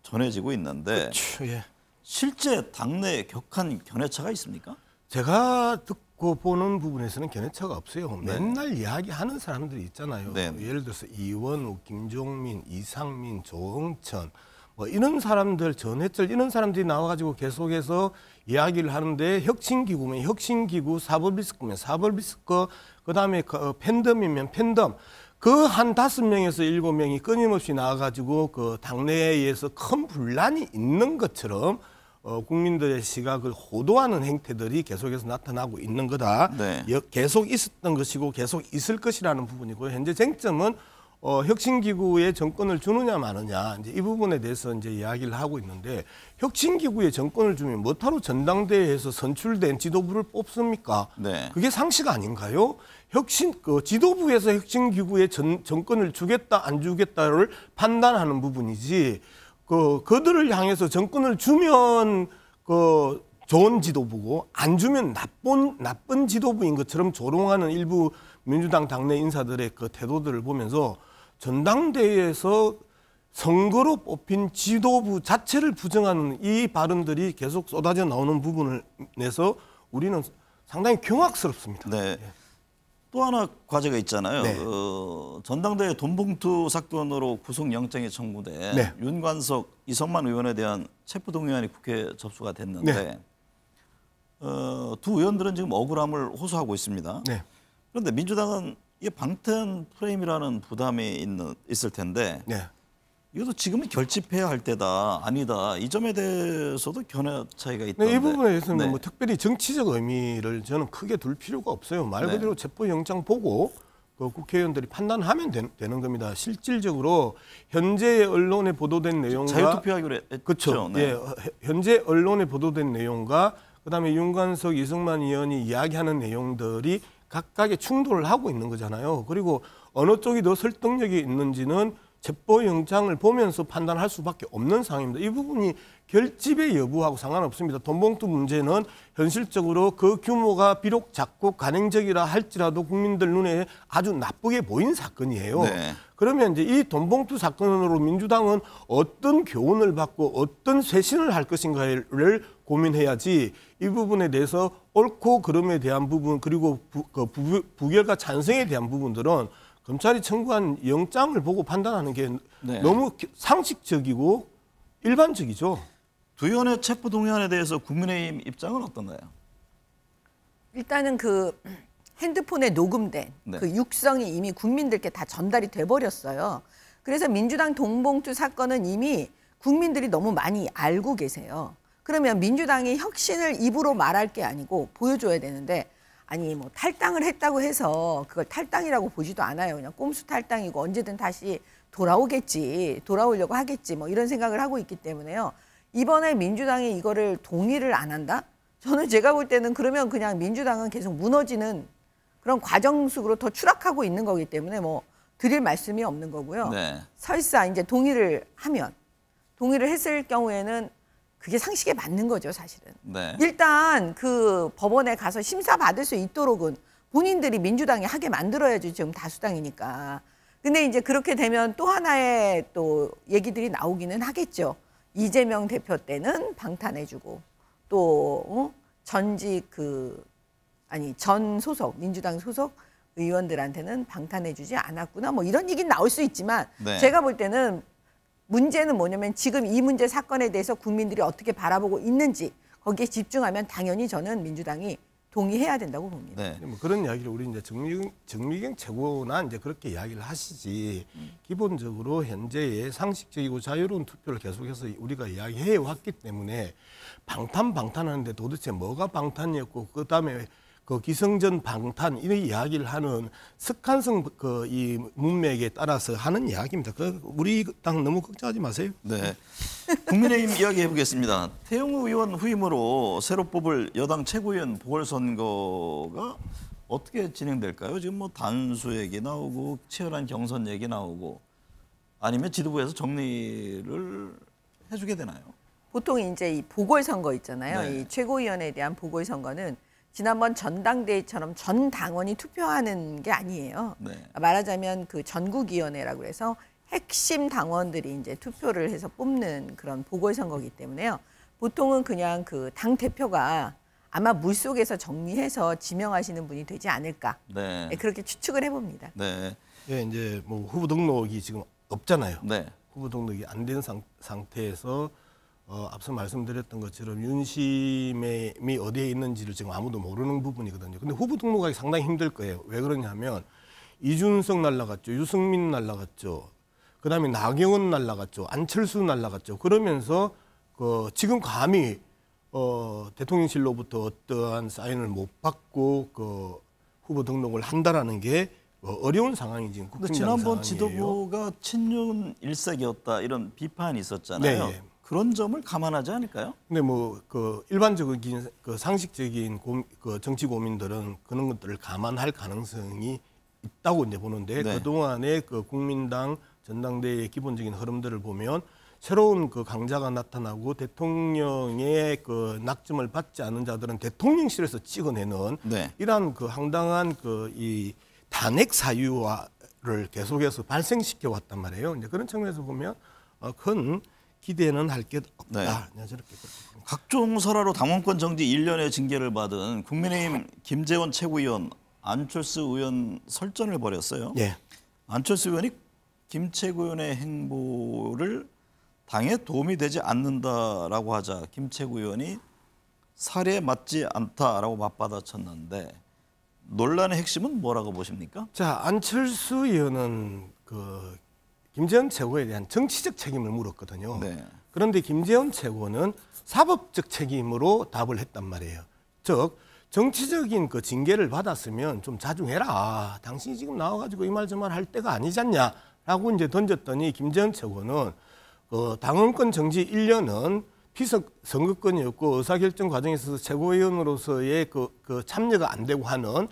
전해지고 있는데 그쵸, 예. 실제 당내에 격한 견해차가 있습니까? 제가 듣고 보는 부분에서는 견해차가 없어요. 네. 맨날 이야기하는 사람들이 있잖아요. 네. 예를 들어서 이원우, 김종민, 이상민, 조응천 뭐 이런 사람들, 전해철 이런 사람들이 나와가지고 계속해서 이야기를 하는데 혁신기구면 혁신기구, 사법리스크면 사법리스크, 그다음에 그 팬덤이면 팬덤. 그 한 다섯 명에서 일곱 명이 끊임없이 나와가지고 그 당내에서 큰 분란이 있는 것처럼 어, 국민들의 시각을 호도하는 행태들이 계속해서 나타나고 있는 거다. 네. 계속 있었던 것이고 계속 있을 것이라는 부분이고 현재 쟁점은 어, 혁신기구에 정권을 주느냐 마느냐 이제 이 부분에 대해서 이제 이야기를 하고 있는데 혁신기구에 정권을 주면 뭐하러 전당대회에서 선출된 지도부를 뽑습니까? 네. 그게 상식 아닌가요? 혁신 그 지도부에서 혁신기구에 전, 정권을 주겠다 안 주겠다를 판단하는 부분이지 그 그들을 향해서 정권을 주면 그 좋은 지도부고 안 주면 나쁜 나쁜 지도부인 것처럼 조롱하는 일부 민주당 당내 인사들의 그 태도들을 보면서 전당대회에서 선거로 뽑힌 지도부 자체를 부정하는 이 발언들이 계속 쏟아져 나오는 부분을 내서 우리는 상당히 경악스럽습니다. 네. 예. 또 하나 과제가 있잖아요. 네. 어, 전당대회 돈봉투 사건으로 구속영장이 청구된 네. 윤관석, 이성만 의원에 대한 체포동의안이 국회에 접수가 됐는데 네. 어, 두 의원들은 지금 억울함을 호소하고 있습니다. 네. 그런데 민주당은 이 방탄 프레임이라는 부담이 있는, 있을 텐데 네. 이것도 지금은 결집해야 할 때다, 아니다. 이 점에 대해서도 견해 차이가 있던데. 네, 이 부분에 대해서는 네. 뭐 특별히 정치적 의미를 저는 크게 둘 필요가 없어요. 말 그대로 네. 체포영장 보고 그 국회의원들이 판단하면 되, 되는 겁니다. 실질적으로 현재 언론에 보도된 내용과. 자유투표하기로 했죠. 그렇죠. 네. 예, 현재 언론에 보도된 내용과 그다음에 윤관석, 이승만 의원이 이야기하는 내용들이 각각의 충돌을 하고 있는 거잖아요. 그리고 어느 쪽이 더 설득력이 있는지는 체포영장을 보면서 판단할 수밖에 없는 상황입니다. 이 부분이 결집의 여부하고 상관없습니다. 돈봉투 문제는 현실적으로 그 규모가 비록 작고 간행적이라 할지라도 국민들 눈에 아주 나쁘게 보인 사건이에요. 네. 그러면 이제 이 돈봉투 사건으로 민주당은 어떤 교훈을 받고 어떤 쇄신을 할 것인가를 고민해야지 이 부분에 대해서 옳고 그름에 대한 부분 그리고 부, 그 부, 부결과 찬성에 대한 부분들은 검찰이 청구한 영장을 보고 판단하는 게 네. 너무 상식적이고 일반적이죠. 두 의원의 체포동의안에 대해서 국민의힘 입장은 어떤가요? 일단은 그 핸드폰에 녹음된 네. 그 육성이 이미 국민들께 다 전달이 돼버렸어요. 그래서 민주당 돈봉투 사건은 이미 국민들이 너무 많이 알고 계세요. 그러면 민주당이 혁신을 입으로 말할 게 아니고 보여줘야 되는데 아니 뭐 탈당을 했다고 해서 그걸 탈당이라고 보지도 않아요. 그냥 꼼수 탈당이고 언제든 다시 돌아오겠지, 돌아오려고 하겠지 뭐 이런 생각을 하고 있기 때문에요. 이번에 민주당이 이거를 동의를 안 한다? 저는 제가 볼 때는 그러면 그냥 민주당은 계속 무너지는 그런 과정 속으로 더 추락하고 있는 거기 때문에 뭐 드릴 말씀이 없는 거고요. 네. 설사 이제 동의를 하면, 동의를 했을 경우에는 그게 상식에 맞는 거죠, 사실은. 네. 일단 그 법원에 가서 심사받을 수 있도록은 본인들이 민주당이 하게 만들어야죠, 지금 다수당이니까. 근데 이제 그렇게 되면 또 하나의 또 얘기들이 나오기는 하겠죠. 이재명 대표 때는 방탄해주고 또 어? 전직 그 아니 전 소속 민주당 소속 의원들한테는 방탄해주지 않았구나 뭐 이런 얘기는 나올 수 있지만 네. 제가 볼 때는 문제는 뭐냐면 지금 이 문제 사건에 대해서 국민들이 어떻게 바라보고 있는지 거기에 집중하면 당연히 저는 민주당이 동의해야 된다고 봅니다. 네. 뭐 그런 이야기를 우리 이제 정미경, 정미경 최고나 이제 그렇게 이야기를 하시지 음. 기본적으로 현재의 상식적이고 자유로운 투표를 계속해서 우리가 이야기해 왔기 때문에 방탄 방탄하는데 도대체 뭐가 방탄이었고 그다음에 그 기성전 방탄 이런 이야기를 하는 습관성 그 이 문맥에 따라서 하는 이야기입니다. 그 우리 당 너무 걱정하지 마세요. 네. 국민의힘 이야기 해보겠습니다. 태영호 의원 후임으로 새로 뽑을 여당 최고위원 보궐선거가 어떻게 진행될까요? 지금 뭐 단수 얘기 나오고 치열한 경선 얘기 나오고 아니면 지도부에서 정리를 해주게 되나요? 보통 이제 이 보궐선거 있잖아요. 네. 이 최고위원에 대한 보궐선거는 지난번 전당대회처럼 전 당원이 투표하는 게 아니에요. 네. 말하자면 그 전국위원회라고 해서 핵심 당원들이 이제 투표를 해서 뽑는 그런 보궐선거이기 때문에요. 보통은 그냥 그 당 대표가 아마 물속에서 정리해서 지명하시는 분이 되지 않을까. 네. 네, 그렇게 추측을 해봅니다. 네. 예, 이제 뭐 후보 등록이 지금 없잖아요. 네. 후보 등록이 안 된 상태에서 어, 앞서 말씀드렸던 것처럼 윤심이 어디에 있는지를 지금 아무도 모르는 부분이거든요. 근데 후보 등록하기 상당히 힘들 거예요. 왜 그러냐면 이준석 날라갔죠. 유승민 날라갔죠. 그다음에 나경원 날라갔죠. 안철수 날라갔죠. 그러면서 그 지금 감히 어, 대통령실로부터 어떠한 사인을 못 받고 그 후보 등록을 한다라는 게 어려운 상황이 지금 국민의 지난번 상황이에요. 지도부가 친윤 일색이었다 이런 비판이 있었잖아요. 네, 네. 그런 점을 감안하지 않을까요? 근데 뭐 그 일반적인 그 상식적인 고민, 그 정치 고민들은 그런 것들을 감안할 가능성이 있다고 이제 보는데 네. 그동안의 그 국민당 전당대회의 기본적인 흐름들을 보면 새로운 그 강자가 나타나고 대통령의 그 낙점을 받지 않은 자들은 대통령실에서 찍어내는 네. 이러한 그 황당한 그 이 단핵 사유와 를 계속해서 발생시켜 왔단 말이에요. 이제 그런 측면에서 보면 큰 기대는 할 게 없다. 네. 저렇게 각종 설화로 당원권 정지 일 년의 징계를 받은 국민의힘 김재원 최고위원, 안철수 의원 설전을 벌였어요. 네. 안철수 의원이 김 최고위원의 행보를 당에 도움이 되지 않는다라고 하자 김 최고위원이 사례에 맞지 않다라고 맞받아쳤는데 논란의 핵심은 뭐라고 보십니까? 자, 안철수 의원은 그 김재원 최고에 대한 정치적 책임을 물었거든요. 네. 그런데 김재원 최고는 사법적 책임으로 답을 했단 말이에요. 즉 정치적인 그 징계를 받았으면 좀 자중해라. 당신이 지금 나와가지고 이 말 저 말 할 때가 아니지 않냐라고 이제 던졌더니 김재원 최고는 그 당원권 정지 일 년은 피선거권이었고 의사결정 과정에 있어서 최고위원으로서의 그, 그 참여가 안 되고 하는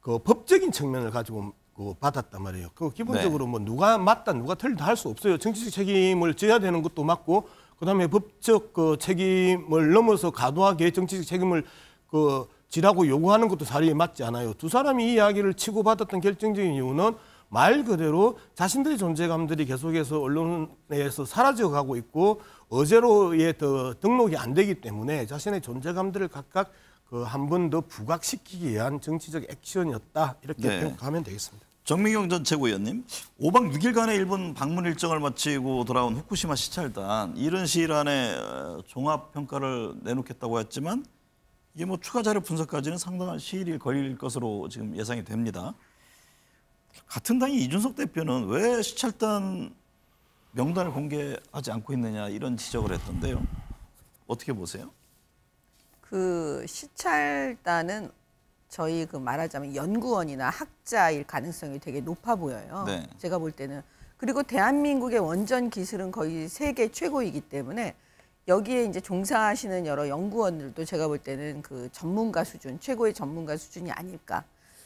그 법적인 측면을 가지고 그 받았단 말이에요. 그 기본적으로 네. 뭐 누가 맞다 누가 틀리다 할 수 없어요. 정치적 책임을 져야 되는 것도 맞고 그다음에 법적 그 책임을 넘어서 과도하게 정치적 책임을 그 지라고 요구하는 것도 사리에 맞지 않아요. 두 사람이 이 이야기를 치고받았던 결정적인 이유는 말 그대로 자신들의 존재감들이 계속해서 언론에서 사라져가고 있고 어제로의 더 등록이 안 되기 때문에 자신의 존재감들을 각각 그 한 번 더 부각시키기 위한 정치적 액션이었다. 이렇게 네. 평가하면 되겠습니다. 정미경 전 최고위원님, 오박 육일간의 일본 방문 일정을 마치고 돌아온 후쿠시마 시찰단 이른 시일 안에 종합평가를 내놓겠다고 했지만 이게 뭐 추가 자료 분석까지는 상당한 시일이 걸릴 것으로 지금 예상이 됩니다. 같은 당의 이준석 대표는 왜 시찰단 명단을 공개하지 않고 있느냐 이런 지적을 했던데요. 어떻게 보세요? 그 시찰단은 저희 그 말하자면 연구원이나 학자일 가능성이 되게 높아 보여요. 네. 제가 볼 때는. 그리고 대한민국의 원전 기술은 거의 세계 최고이기 때문에 여기에 이제 종사하시는 여러 연구원들도 제가 볼 때는 그 전문가 수준, 최고의 전문가 수준이 아닐까.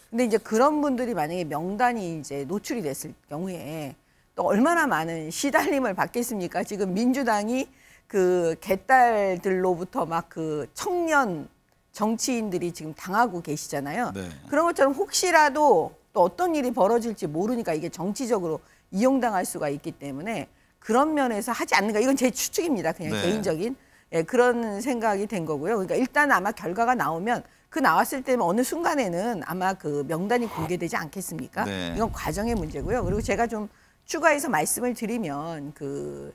근데 이제 그런 분들이 만약에 명단이 이제 노출이 됐을 경우에 또 얼마나 많은 시달림을 받겠습니까? 지금 민주당이 그 개딸들로부터 막 그 청년 정치인들이 지금 당하고 계시잖아요. 네. 그런 것처럼 혹시라도 또 어떤 일이 벌어질지 모르니까 이게 정치적으로 이용당할 수가 있기 때문에 그런 면에서 하지 않는가. 이건 제 추측입니다. 그냥 네. 개인적인 예, 그런 생각이 된 거고요. 그러니까 일단 아마 결과가 나오면 그 나왔을 때는 어느 순간에는 아마 그 명단이 공개되지 않겠습니까? 네. 이건 과정의 문제고요. 그리고 제가 좀 추가해서 말씀을 드리면 그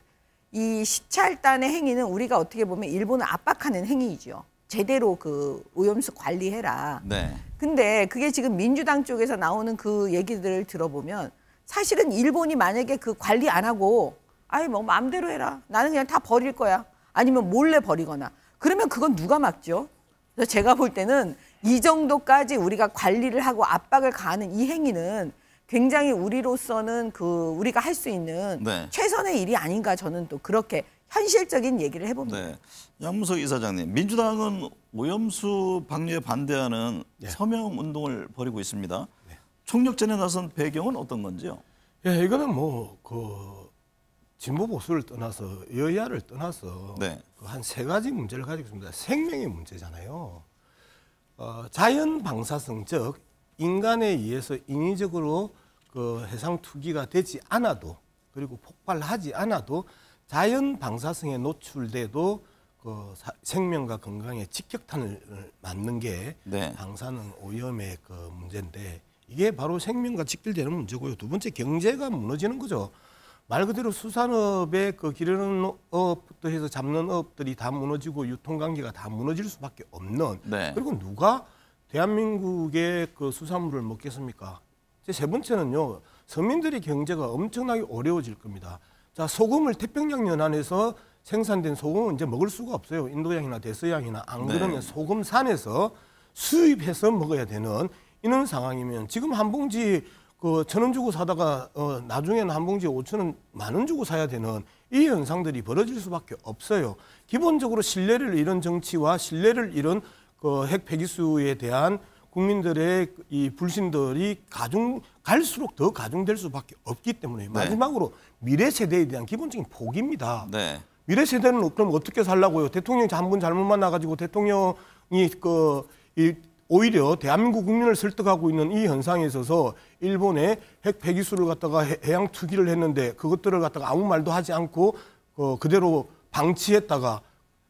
이 시찰단의 행위는 우리가 어떻게 보면 일본을 압박하는 행위이죠. 제대로 그 오염수 관리해라. 네. 근데 그게 지금 민주당 쪽에서 나오는 그 얘기들을 들어보면 사실은 일본이 만약에 그 관리 안 하고 아이 뭐 마음대로 해라. 나는 그냥 다 버릴 거야. 아니면 몰래 버리거나. 그러면 그건 누가 막죠? 그래서 제가 볼 때는 이 정도까지 우리가 관리를 하고 압박을 가하는 이 행위는 굉장히 우리로서는 그 우리가 할 수 있는 네. 최선의 일이 아닌가 저는 또 그렇게 현실적인 얘기를 해봅니다. 네. 양문석 이사장님, 민주당은 오염수 방류에 반대하는 네. 서명 운동을 벌이고 있습니다. 네. 총력전에 나선 배경은 어떤 건지요? 예, 네, 이거는 뭐 그 진보 보수를 떠나서 여야를 떠나서 네. 그 한 세 가지 문제를 가지고 있습니다. 생명의 문제잖아요. 어, 자연 방사성 즉 인간에 의해서 인위적으로 그 해상 투기가 되지 않아도 그리고 폭발하지 않아도 자연 방사성에 노출돼도 그 사, 생명과 건강에 직격탄을 맞는 게 네. 방사능 오염의 그 문제인데 이게 바로 생명과 직결되는 문제고요. 두 번째 경제가 무너지는 거죠. 말 그대로 수산업에 그 기르는 업부터 해서 잡는 업들이 다 무너지고 유통관계가 다 무너질 수밖에 없는 네. 그리고 누가 대한민국의 그 수산물을 먹겠습니까? 이제 세 번째는요. 서민들의 경제가 엄청나게 어려워질 겁니다. 자, 소금을 태평양 연안에서 생산된 소금은 이제 먹을 수가 없어요. 인도양이나 대서양이나 안 그러면 네. 소금산에서 수입해서 먹어야 되는 이런 상황이면 지금 한 봉지 그 천 원 주고 사다가 어, 나중에는 한 봉지에 오천 원, 만 원 주고 사야 되는 이 현상들이 벌어질 수밖에 없어요. 기본적으로 신뢰를 잃은 정치와 신뢰를 잃은 그 핵 폐기수에 대한 국민들의 이 불신들이 가중, 갈수록 더 가중될 수밖에 없기 때문에 네. 마지막으로 미래 세대에 대한 기본적인 포기입니다. 네. 미래 세대는 그럼 어떻게 살라고요? 대통령이 한 번 잘못 만나가지고 대통령이 그 이 오히려 대한민국 국민을 설득하고 있는 이 현상에 있어서 일본의 핵 폐기수를 갖다가 해양 투기를 했는데 그것들을 갖다가 아무 말도 하지 않고 어, 그대로 방치했다가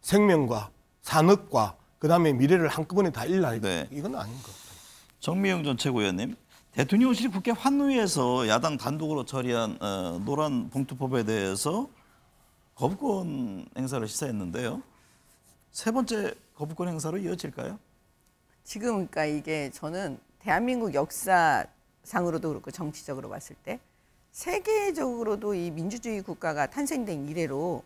생명과 산업과 그다음에 미래를 한꺼번에 다 잃나 네. 이건 아닌 것 같아요. 정미경 전 최고위원님. 대통령실이 국회 환노위에서 야당 단독으로 처리한 어, 노란 봉투법에 대해서 거부권 행사를 시사했는데요. 세 번째 거부권 행사로 이어질까요? 지금 그러니까 이게 저는 대한민국 역사상으로도 그렇고 정치적으로 봤을 때 세계적으로도 이 민주주의 국가가 탄생된 이래로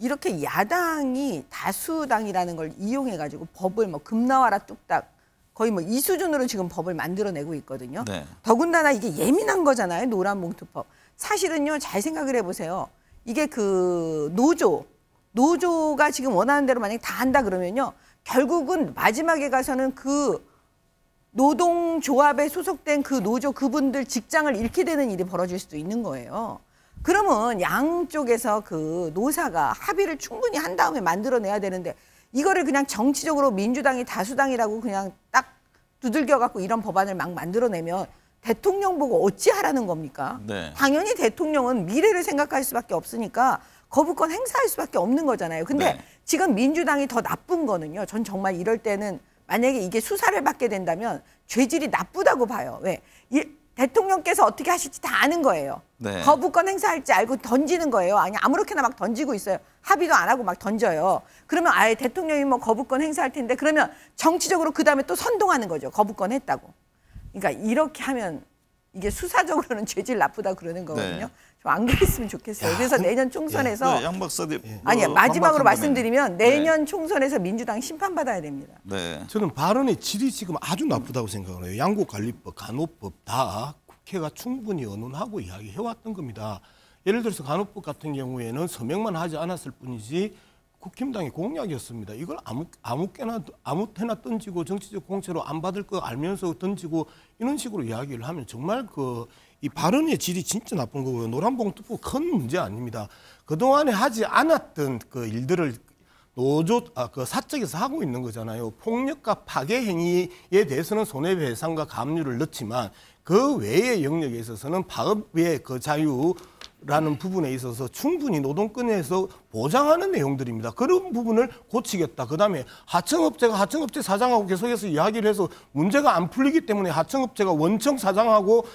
이렇게 야당이 다수당이라는 걸 이용해가지고 법을 뭐 금나와라 뚝딱 거의 뭐 이 수준으로 지금 법을 만들어내고 있거든요. 네. 더군다나 이게 예민한 거잖아요. 노란 봉투법. 사실은요. 잘 생각을 해보세요. 이게 그 노조. 노조가 지금 원하는 대로 만약에 다 한다 그러면요. 결국은 마지막에 가서는 그 노동조합에 소속된 그 노조 그분들 직장을 잃게 되는 일이 벌어질 수도 있는 거예요. 그러면 양쪽에서 그 노사가 합의를 충분히 한 다음에 만들어내야 되는데 이거를 그냥 정치적으로 민주당이 다수당이라고 그냥 딱 두들겨 갖고 이런 법안을 막 만들어내면 대통령 보고 어찌하라는 겁니까? 네. 당연히 대통령은 미래를 생각할 수밖에 없으니까 거부권 행사할 수밖에 없는 거잖아요. 근데 네. 지금 민주당이 더 나쁜 거는요. 전 정말 이럴 때는 만약에 이게 수사를 받게 된다면 죄질이 나쁘다고 봐요. 왜? 이, 대통령께서 어떻게 하실지 다 아는 거예요. 네. 거부권 행사할지 알고 던지는 거예요. 아니 아무렇게나 막 던지고 있어요. 합의도 안 하고 막 던져요. 그러면 아예 대통령이 뭐 거부권 행사할 텐데 그러면 정치적으로 그다음에 또 선동하는 거죠. 거부권 했다고. 그러니까 이렇게 하면 이게 수사적으로는 죄질 나쁘다 그러는 거거든요. 네. 좀 안 그랬으면 좋겠어요. 야, 그래서 내년 총선에서 예, 양 박사님 뭐 아니 마지막으로 말씀드리면 내년 네. 총선에서 민주당 심판받아야 됩니다. 네. 저는 발언의 질이 지금 아주 나쁘다고 생각을 해요. 양국관리법, 간호법 다 국회가 충분히 언론하고 이야기해왔던 겁니다. 예를 들어서 간호법 같은 경우에는 서명만 하지 않았을 뿐이지 국힘당의 공약이었습니다. 이걸 아무, 아무 깨나, 아무 때나 던지고 정치적 공세로 안 받을 거 알면서 던지고 이런 식으로 이야기를 하면 정말 그 이 발언의 질이 진짜 나쁜 거고요. 노란봉투법 큰 문제 아닙니다. 그동안에 하지 않았던 그 일들을 노조, 아, 그 사적에서 하고 있는 거잖아요. 폭력과 파괴 행위에 대해서는 손해배상과 감류를 넣지만 그 외의 영역에 있어서는 파업의 그 자유, 라는 부분에 있어서 충분히 노동권에서 보장하는 내용들입니다. 그런 부분을 고치겠다. 그다음에 하청업체가 하청업체 사장하고 계속해서 이야기를 해서 문제가 안 풀리기 때문에 하청업체가 원청 사장하고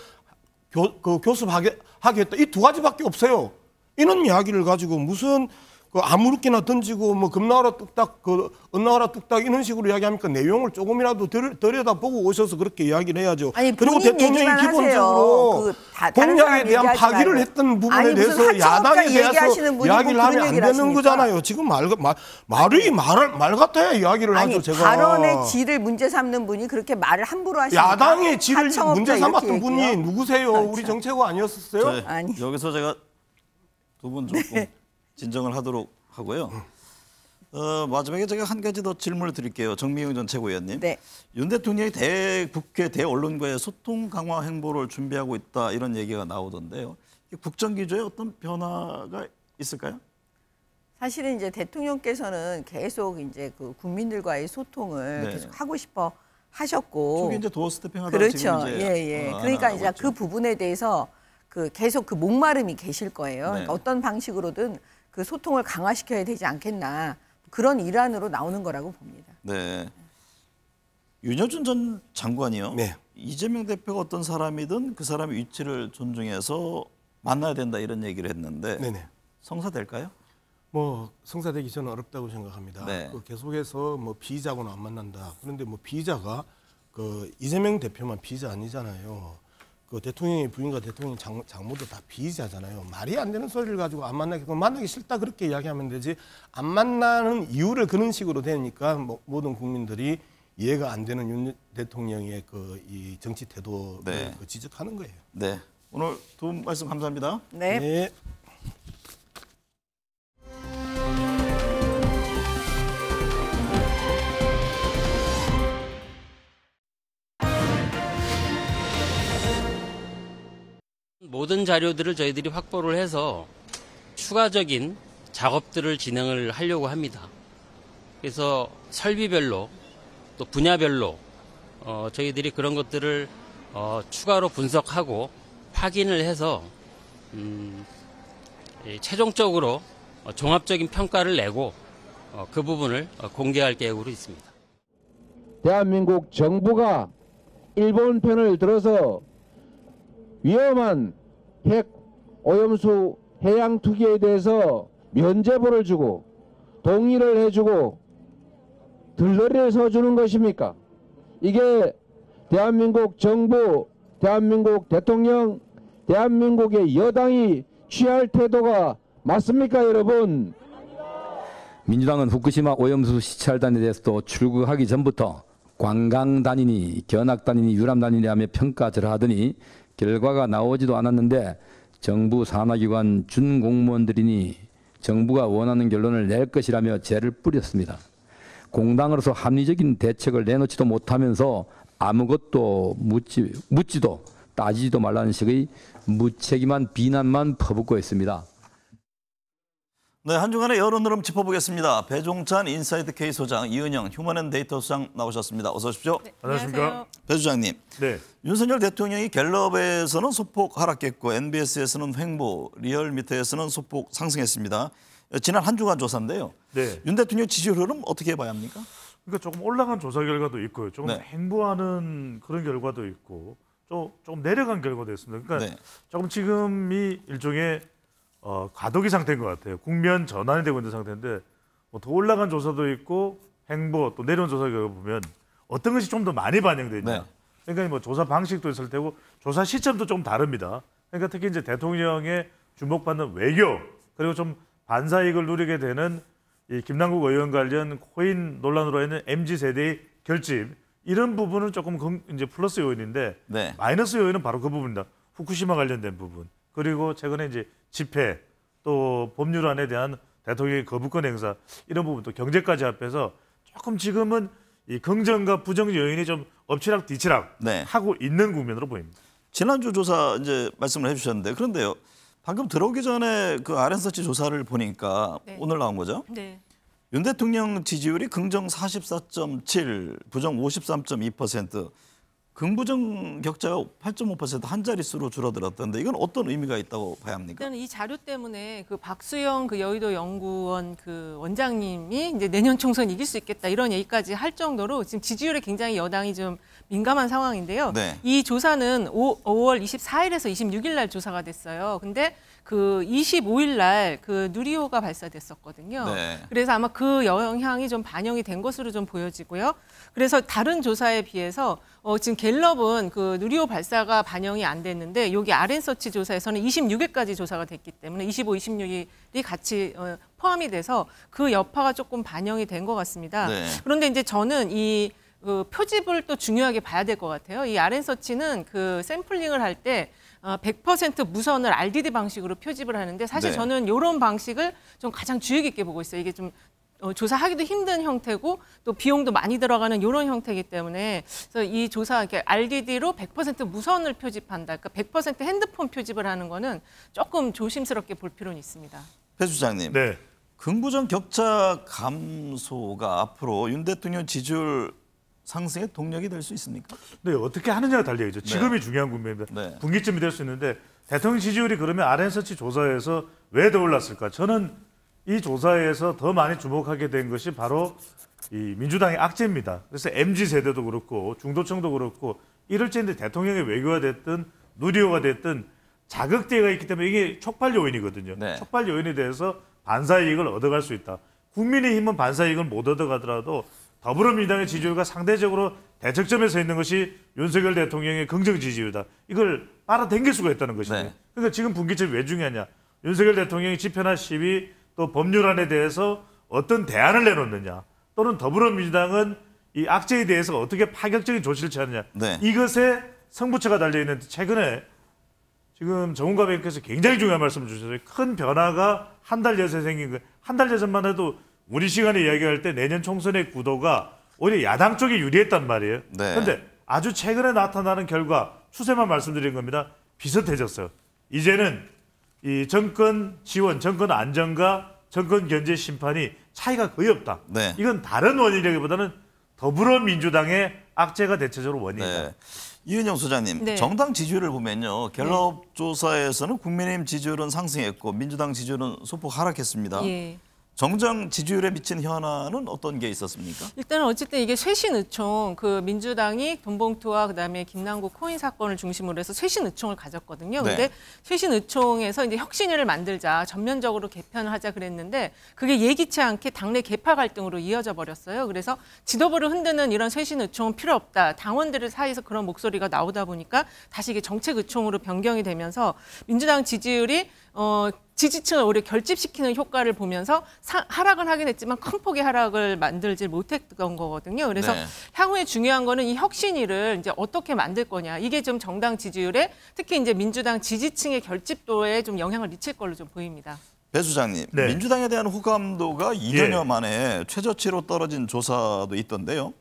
교, 그 교수 하겠다. 이 두 가지밖에 없어요. 이런 이야기를 가지고 무슨 그 아무렇게나 던지고 뭐 금나와라 뚝딱 그 은나와라 뚝딱 이런 식으로 이야기하니까 내용을 조금이라도 들여다보고 오셔서 그렇게 이야기를 해야죠. 아니, 그리고 대통령이 기본적으로 그 다, 공약에 대한 파기를 말고. 했던 부분에 아니, 대해서 야당에 대해서 이야기를 하면 안 되는 거잖아요. 지금 말, 말, 말이 말, 말 같아야 이야기를 아니, 하죠. 제가. 발언의 질을 문제 삼는 분이 그렇게 말을 함부로 하시니까 야당의 질을 문제 삼았던 분이 얘기해요? 누구세요? 그렇죠. 우리 정책고 아니었었어요? 아니. 여기서 제가 두 분 조금. 네. 진정을 하도록 하고요. 어, 마지막에 제가 한 가지 더 질문을 드릴게요. 정미경 전 최고위원님. 네. 윤 대통령이 대국회 대언론과의 소통 강화 행보를 준비하고 있다 이런 얘기가 나오던데요. 국정기조에 어떤 변화가 있을까요? 사실은 이제 대통령께서는 계속 이제 그 국민들과의 소통을 네. 계속 하고 싶어 하셨고. 그게 이제 도어 스태핑하다 그렇죠. 지금 이제 예, 예. 그러니까 이제 그 부분에 대해서 그 계속 그 목마름이 계실 거예요. 네. 그러니까 어떤 방식으로든. 그 소통을 강화시켜야 되지 않겠나 그런 일환으로 나오는 거라고 봅니다. 네, 윤여준 전 장관이요. 네. 이재명 대표가 어떤 사람이든 그 사람의 위치를 존중해서 만나야 된다 이런 얘기를 했는데 네네. 성사될까요? 뭐 성사되기 저는 어렵다고 생각합니다. 네. 그 계속해서 뭐 피의자고는 안 만난다. 그런데 뭐 피의자가 그 이재명 대표만 피의자 아니잖아요. 그 대통령의 부인과 대통령 장, 장모도 다 피의자잖아요. 말이 안 되는 소리를 가지고 안 만나게 그럼 만나기 싫다 그렇게 이야기하면 되지 안 만나는 이유를 그런 식으로 되니까 뭐, 모든 국민들이 이해가 안 되는 윤 대통령의 그 이 정치 태도를 네. 그 지적하는 거예요. 네. 오늘 두 분 말씀 감사합니다. 네. 네. 모든 자료들을 저희들이 확보를 해서 추가적인 작업들을 진행을 하려고 합니다. 그래서 설비별로 또 분야별로 어, 저희들이 그런 것들을 어, 추가로 분석하고 확인을 해서 음, 최종적으로 종합적인 평가를 내고 어, 그 부분을 공개할 계획으로 있습니다. 대한민국 정부가 일본 편을 들어서 위험한 핵 오염수 해양 투기에 대해서 면제부를 주고 동의를 해주고 들러리를 서주는 것입니까? 이게 대한민국 정부, 대한민국 대통령, 대한민국의 여당이 취할 태도가 맞습니까, 여러분? 민주당은 후쿠시마 오염수 시찰단에 대해서도 출국하기 전부터 관광단이니 견학단이니 유람단이라며 평가절하하더니 결과가 나오지도 않았는데 정부 산하기관 준공무원들이니 정부가 원하는 결론을 낼 것이라며 죄를 뿌렸습니다. 공당으로서 합리적인 대책을 내놓지도 못하면서 아무것도 묻지, 묻지도 따지지도 말라는 식의 무책임한 비난만 퍼붓고 있습니다. 네, 한주간의 여론 흐름 짚어보겠습니다. 배종찬 인사이트 K 소장, 이은영 휴먼앤데이터 소장 나오셨습니다. 어서 오십시오. 네, 안녕하십니까. 배 소장님. 네. 윤석열 대통령이 갤럽에서는 소폭 하락했고 엔비에스에서는 횡보, 리얼미터에서는 소폭 상승했습니다. 지난 한 주간 조사인데요. 네. 윤 대통령 지지율 흐름 어떻게 봐야 합니까? 그러니까 조금 올라간 조사 결과도 있고요. 조금 네. 횡보하는 그런 결과도 있고 좀, 조금 내려간 결과도 있습니다. 그러니까 네. 조금 지금이 일종의 어, 과도기 상태인 것 같아요. 국면 전환이 되고 있는 상태인데 뭐 더 올라간 조사도 있고 행보 또 내려온 조사 결과 보면 어떤 것이 좀 더 많이 반영되냐. 네. 그러니까 뭐 조사 방식도 있을 테고 조사 시점도 좀 다릅니다. 그러니까 특히 이제 대통령의 주목받는 외교 그리고 좀 반사익을 누리게 되는 이 김남국 의원 관련 코인 논란으로 인한 엠지 세대의 결집 이런 부분은 조금 이제 플러스 요인인데 네. 마이너스 요인은 바로 그 부분입니다. 후쿠시마 관련된 부분. 그리고 최근에 이제 집회, 또 법률안에 대한 대통령의 거부권 행사 이런 부분 또 경제까지 합해서 조금 지금은 이 긍정과 부정 요인이 좀 엎치락 뒤치락 네. 하고 있는 국면으로 보입니다. 지난주 조사 이제 말씀을 해주셨는데 그런데요. 방금 들어오기 전에 그 아르엔서치 조사를 보니까 네. 오늘 나온 거죠? 네. 윤 대통령 지지율이 긍정 사십사 점 칠, 부정 오십삼 점 이 퍼센트. 긍부정 격차가 팔 점 오 퍼센트 한 자릿수로 줄어들었던데 이건 어떤 의미가 있다고 봐야 합니까? 일단 이 자료 때문에 그 박수영 그 여의도 연구원 그 원장님이 이제 내년 총선 이길 수 있겠다 이런 얘기까지 할 정도로 지금 지지율에 굉장히 여당이 좀 민감한 상황인데요. 네. 이 조사는 오월 이십사일에서 이십육일 날 조사가 됐어요. 근데 그 이십오일 날 그 누리호가 발사됐었거든요. 네. 그래서 아마 그 영향이 좀 반영이 된 것으로 좀 보여지고요. 그래서 다른 조사에 비해서 어 지금 갤럽은 그 누리호 발사가 반영이 안 됐는데 여기 아르엔서치 조사에서는 이십육일까지 조사가 됐기 때문에 이십오, 이십육일이 같이 어 포함이 돼서 그 여파가 조금 반영이 된 것 같습니다. 네. 그런데 이제 저는 이 그 표집을 또 중요하게 봐야 될 것 같아요. 이 아르엔서치는 그 샘플링을 할 때 백 퍼센트 무선을 알디디 방식으로 표집을 하는데 사실 네. 저는 이런 방식을 좀 가장 주의 깊게 보고 있어요. 이게 좀 어, 조사하기도 힘든 형태고 또 비용도 많이 들어가는 이런 형태이기 때문에 그래서 이 조사 이렇게 알디디로 백 퍼센트 무선을 표집한다. 그러니까 백 퍼센트 핸드폰 표집을 하는 거는 조금 조심스럽게 볼 필요는 있습니다. 배 수장님. 네. 긍부정 격차 감소가 앞으로 윤 대통령 지지율 상승의 동력이 될 수 있습니까? 네, 어떻게 하느냐가 달려있죠. 지금이 네. 중요한 국면입니다. 네. 분기점이 될 수 있는데 대통령 지지율이 그러면 아르엔서치 조사에서 왜 더 올랐을까? 저는 이 조사에서 더 많이 주목하게 된 것이 바로 이 민주당의 악재입니다. 그래서 엠지 세대도 그렇고 중도층도 그렇고 이럴지 이제 대통령의 외교가 됐든 누리호가 됐든 자극대가 있기 때문에 이게 촉발 요인이거든요. 네. 촉발 요인에 대해서 반사이익을 얻어갈 수 있다. 국민의힘은 반사이익을 못 얻어가더라도 더불어민주당의 지지율과 상대적으로 대척점에 서 있는 것이 윤석열 대통령의 긍정 지지율이다. 이걸 빨아당길 수가 있다는 것입니다. 네. 그러니까 지금 분기점이 왜 중요하냐. 윤석열 대통령이 집회나 시위 또 법률안에 대해서 어떤 대안을 내놓느냐. 또는 더불어민주당은 이 악재에 대해서 어떻게 파격적인 조치를 취하느냐. 네. 이것에 승부처가 달려있는데 최근에 지금 정운가 배우께서 굉장히 중요한 말씀을 주셨어요. 큰 변화가 한 달 여새 생긴 거예요. 한 달 여새만 해도 우리 시간에 이야기할 때 내년 총선의 구도가 오히려 야당 쪽에 유리했단 말이에요. 네. 그런데 아주 최근에 나타나는 결과 추세만 말씀드린 겁니다. 비슷해졌어요. 이제는 이 정권 지원, 정권 안정과 정권 견제 심판이 차이가 거의 없다. 네. 이건 다른 원인이라기보다는 더불어민주당의 악재가 대체적으로 원인이다. 네. 이은영 소장님, 네. 정당 지지율을 보면요. 갤럽 네. 조사에서는 국민의힘 지지율은 상승했고 민주당 지지율은 소폭 하락했습니다. 네. 정당 지지율에 미친 현안은 어떤 게 있었습니까? 일단은 어쨌든 이게 쇄신의총, 그 민주당이 돈봉투와 그다음에 김남국 코인 사건을 중심으로 해서 쇄신의총을 가졌거든요. 그런데 네. 쇄신의총에서 이제 혁신위를 만들자, 전면적으로 개편을 하자 그랬는데 그게 예기치 않게 당내 계파 갈등으로 이어져 버렸어요. 그래서 지도부를 흔드는 이런 쇄신의총은 필요 없다. 당원들 사이에서 그런 목소리가 나오다 보니까 다시 이게 정책의총으로 변경이 되면서 민주당 지지율이 어. 지지층을 오히려 결집시키는 효과를 보면서 사, 하락은 하긴 했지만 큰 폭의 하락을 만들지 못했던 거거든요. 그래서 네. 향후에 중요한 거는 이 혁신위를 이제 어떻게 만들 거냐. 이게 좀 정당 지지율에 특히 이제 민주당 지지층의 결집도에 좀 영향을 미칠 걸로 좀 보입니다. 배 수장님, 네. 민주당에 대한 호감도가 이년여 예. 만에 최저치로 떨어진 조사도 있던데요.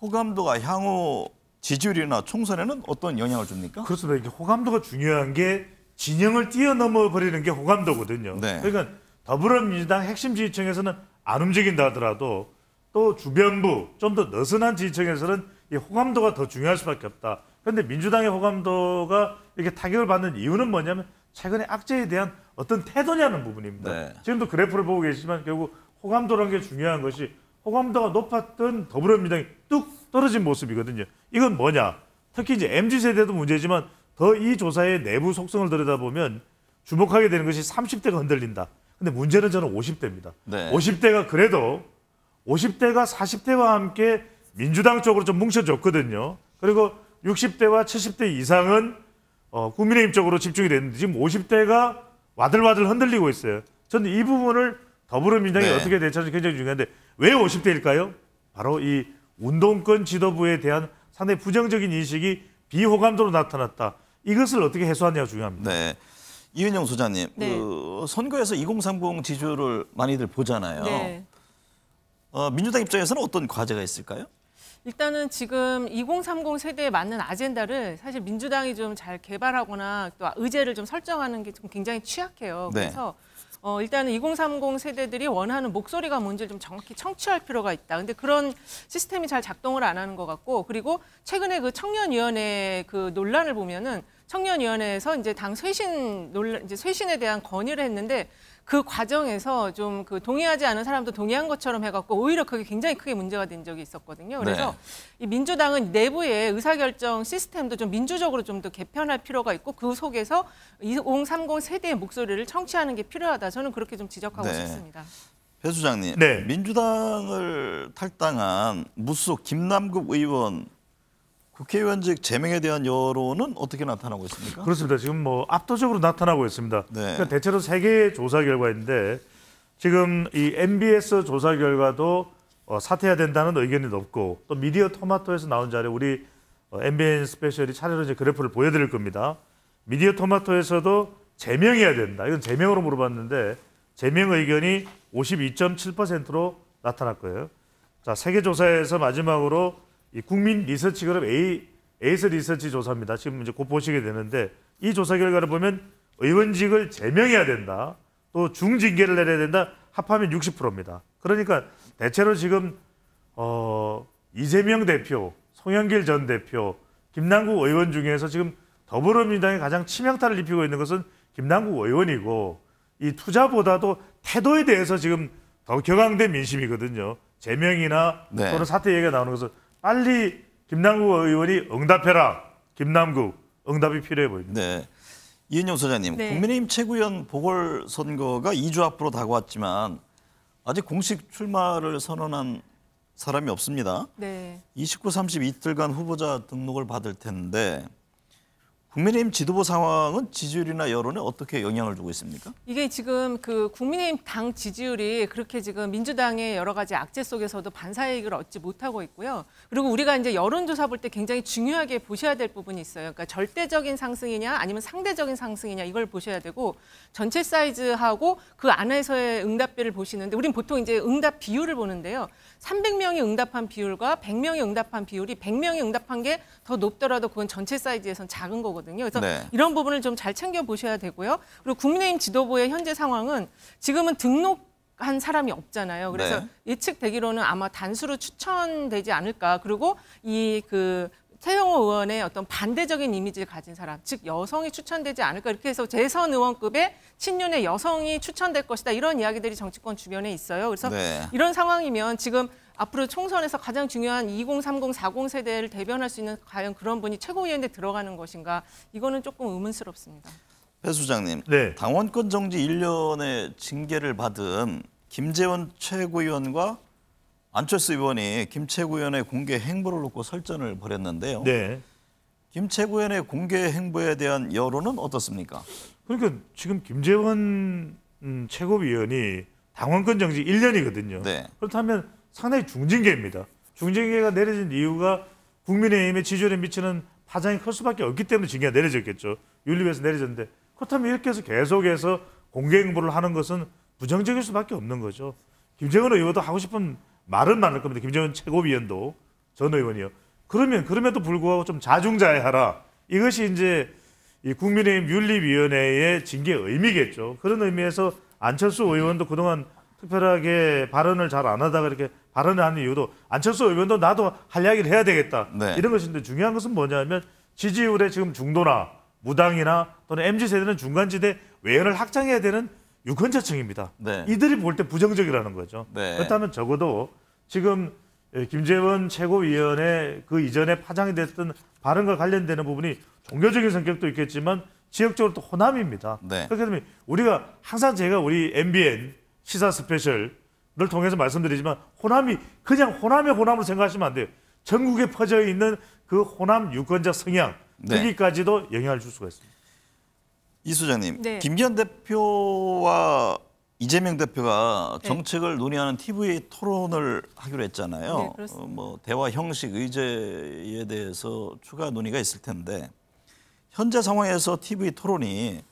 호감도가 향후 지지율이나 총선에는 어떤 영향을 줍니까? 그렇습니다. 이게 호감도가 중요한 게 진영을 뛰어넘어 버리는 게 호감도거든요. 네. 그러니까 더불어민주당 핵심 지지층에서는 안 움직인다 하더라도 또 주변부, 좀 더 느슨한 지지층에서는 이 호감도가 더 중요할 수밖에 없다. 그런데 민주당의 호감도가 이렇게 타격을 받는 이유는 뭐냐면 최근에 악재에 대한 어떤 태도냐는 부분입니다. 네. 지금도 그래프를 보고 계시지만 결국 호감도라는 게 중요한 것이 호감도가 높았던 더불어민주당이 뚝 떨어진 모습이거든요. 이건 뭐냐? 특히 이제 엠지세대도 문제지만 더 이 조사의 내부 속성을 들여다보면 주목하게 되는 것이 삼십 대가 흔들린다. 근데 문제는 저는 오십 대입니다. 네. 오십 대가 그래도 오십 대가 사십 대와 함께 민주당 쪽으로 좀 뭉쳐졌거든요. 그리고 육십 대와 칠십 대 이상은 어, 국민의힘 쪽으로 집중이 됐는데 지금 오십 대가 와들와들 흔들리고 있어요. 저는 이 부분을 더불어민주당이 네. 어떻게 대처하는지 굉장히 중요한데 왜 오십 대일까요? 바로 이 운동권 지도부에 대한 상당히 부정적인 인식이 비호감도로 나타났다. 이것을 어떻게 해소하느냐가 중요합니다. 네. 이은영 소장님, 네. 그 선거에서 이공삼공 지지율을 많이들 보잖아요. 네. 어, 민주당 입장에서는 어떤 과제가 있을까요? 일단은 지금 이공삼공 세대에 맞는 아젠다를 사실 민주당이 좀 잘 개발하거나 또 의제를 좀 설정하는 게 좀 굉장히 취약해요. 그래서 네. 어, 일단은 이공삼공 세대들이 원하는 목소리가 뭔지를 좀 정확히 청취할 필요가 있다. 근데 그런 시스템이 잘 작동을 안 하는 것 같고, 그리고 최근에 그 청년위원회 그 논란을 보면은 청년위원회에서 이제 당 쇄신 논란, 이제 쇄신에 대한 건의를 했는데 그 과정에서 좀 그 동의하지 않은 사람도 동의한 것처럼 해갖고 오히려 그게 굉장히 크게 문제가 된 적이 있었거든요. 그래서 네. 이 민주당은 내부의 의사결정 시스템도 좀 민주적으로 좀 더 개편할 필요가 있고 그 속에서 이공삼공 세대의 목소리를 청취하는 게 필요하다. 저는 그렇게 좀 지적하고 네. 싶습니다. 배 수장님, 네. 민주당을 탈당한 무소속 김남국 의원 국회의원직 제명에 대한 여론은 어떻게 나타나고 있습니까? 그렇습니다. 지금 뭐 압도적으로 나타나고 있습니다. 네. 그러니까 대체로 세 개의 조사 결과인데 지금 이 엠비에스 조사 결과도 어, 사퇴해야 된다는 의견이 높고 또 미디어 토마토에서 나온 자료 우리 어, 엠비엔 스페셜이 차례로 이제 그래프를 보여드릴 겁니다. 미디어 토마토에서도 제명해야 된다. 이건 제명으로 물어봤는데 제명 의견이 오십이 점 칠 퍼센트로 나타났고요. 자, 세 개 조사에서 마지막으로 이 국민 리서치 그룹 A, 에이스 리서치 조사입니다. 지금 이제 곧 보시게 되는데 이 조사 결과를 보면 의원직을 제명해야 된다. 또 중징계를 내려야 된다. 합하면 육십 퍼센트입니다. 그러니까 대체로 지금 어, 이재명 대표, 송영길 전 대표, 김남국 의원 중에서 지금 더불어민주당이 가장 치명타를 입히고 있는 것은 김남국 의원이고 이 투자보다도 태도에 대해서 지금 더 격앙된 민심이거든요. 제명이나 네. 또는 사퇴 얘기가 나오는 것은 빨리 김남국 의원이 응답해라. 김남국 응답이 필요해 보입니다. 네. 이은영 소장님, 네. 국민의힘 최고위원 보궐선거가 이 주 앞으로 다가왔지만 아직 공식 출마를 선언한 사람이 없습니다. 네. 이십구, 삼십 이틀간 후보자 등록을 받을 텐데 국민의힘 지도부 상황은 지지율이나 여론에 어떻게 영향을 주고 있습니까? 이게 지금 그 국민의힘 당 지지율이 그렇게 지금 민주당의 여러 가지 악재 속에서도 반사의 이익을 얻지 못하고 있고요. 그리고 우리가 이제 여론조사 볼 때 굉장히 중요하게 보셔야 될 부분이 있어요. 그러니까 절대적인 상승이냐 아니면 상대적인 상승이냐 이걸 보셔야 되고 전체 사이즈하고 그 안에서의 응답비를 보시는데 우린 보통 이제 응답 비율을 보는데요. 삼백 명이 응답한 비율과 백 명이 응답한 비율이 백 명이 응답한 게 더 높더라도 그건 전체 사이즈에선 작은 거거든요. 그래서 네. 이런 부분을 좀 잘 챙겨 보셔야 되고요. 그리고 국민의힘 지도부의 현재 상황은 지금은 등록 한 사람이 없잖아요. 그래서 네. 예측되기로는 아마 단수로 추천되지 않을까. 그리고 이 그 태영호 의원의 어떤 반대적인 이미지를 가진 사람, 즉 여성이 추천되지 않을까. 이렇게 해서 재선 의원급의 친윤의 여성이 추천될 것이다. 이런 이야기들이 정치권 주변에 있어요. 그래서 네. 이런 상황이면 지금 앞으로 총선에서 가장 중요한 이십, 삼십, 사십 세대를 대변할 수 있는 과연 그런 분이 최고위원에 들어가는 것인가. 이거는 조금 의문스럽습니다. 배 수장님, 네. 당원권 정지 일 년의 징계를 받은 김재원 최고위원과 안철수 의원이 김 최고위원의 공개 행보를 놓고 설전을 벌였는데요. 네. 김 최고위원의 공개 행보에 대한 여론은 어떻습니까? 그러니까 지금 김재원 최고위원이 당원권 정지 일 년이거든요. 네. 그렇다면 상당히 중징계입니다. 중징계가 내려진 이유가 국민의힘의 지지율에 미치는 파장이 클 수밖에 없기 때문에 징계가 내려졌겠죠. 윤리위에서 내려졌는데. 그렇다면 이렇게 해서 계속해서 공개 행보를 하는 것은 부정적일 수밖에 없는 거죠. 김재원 의원도 하고 싶은 말은 많을 겁니다. 김재원 최고위원도, 전 의원이요. 그러면 그럼에도 불구하고 좀 자중자애하라. 이것이 이제 이 국민의힘 윤리위원회의 징계의 의미겠죠. 그런 의미에서 안철수 의원도 그동안 특별하게 발언을 잘 안 하다가 이렇게 발언을 하는 이유도 안철수 의원도 나도 할 이야기를 해야 되겠다. 네. 이런 것인데 중요한 것은 뭐냐면 지지율의 지금 중도나 무당이나 또는 엠지 세대는 중간지대 외연을 확장해야 되는 유권자층입니다. 네. 이들이 볼 때 부정적이라는 거죠. 네. 그렇다면 적어도 지금 김재원 최고위원의 그 이전에 파장이 됐던 발언과 관련되는 부분이 종교적인 성격도 있겠지만 지역적으로 또 호남입니다. 네. 그렇기 때문에 우리가 항상 제가 우리 엠비엔 시사 스페셜을 통해서 말씀드리지만 호남이 그냥 호남의 호남으로 생각하시면 안 돼요. 전국에 퍼져 있는 그 호남 유권자 성향, 네. 여기까지도 영향을 줄 수가 있습니다. 이 수장님, 네. 김기현 대표와 이재명 대표가 정책을 네. 논의하는 티비 토론을 하기로 했잖아요. 네, 그렇습니다. 어, 뭐 대화 형식 의제에 대해서 추가 논의가 있을 텐데 현재 상황에서 티비 토론이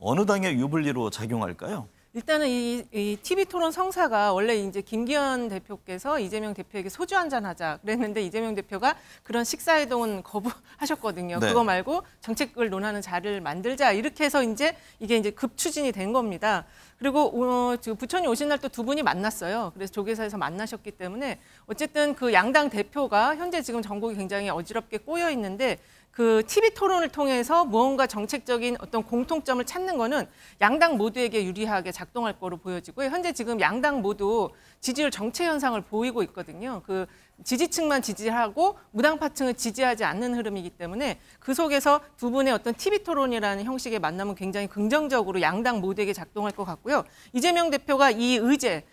어느 당의 유불리로 작용할까요? 일단은 이, 이 티비 토론 성사가 원래 이제 김기현 대표께서 이재명 대표에게 소주 한잔 하자 그랬는데 이재명 대표가 그런 식사회동은 거부하셨거든요. 네. 그거 말고 정책을 논하는 자리를 만들자 이렇게 해서 이제 이게 이제 급추진이 된 겁니다. 그리고 어, 지금 부천이 오신 날 또 두 분이 만났어요. 그래서 조계사에서 만나셨기 때문에 어쨌든 그 양당 대표가 현재 지금 전국이 굉장히 어지럽게 꼬여 있는데 그 티비 토론을 통해서 무언가 정책적인 어떤 공통점을 찾는 거는 양당 모두에게 유리하게 작동할 거로 보여지고 현재 지금 양당 모두 지지율 정체 현상을 보이고 있거든요. 그 지지층만 지지하고 무당파층을 지지하지 않는 흐름이기 때문에 그 속에서 두 분의 어떤 티비 토론이라는 형식의 만남은 굉장히 긍정적으로 양당 모두에게 작동할 것 같고요. 이재명 대표가 이 의제,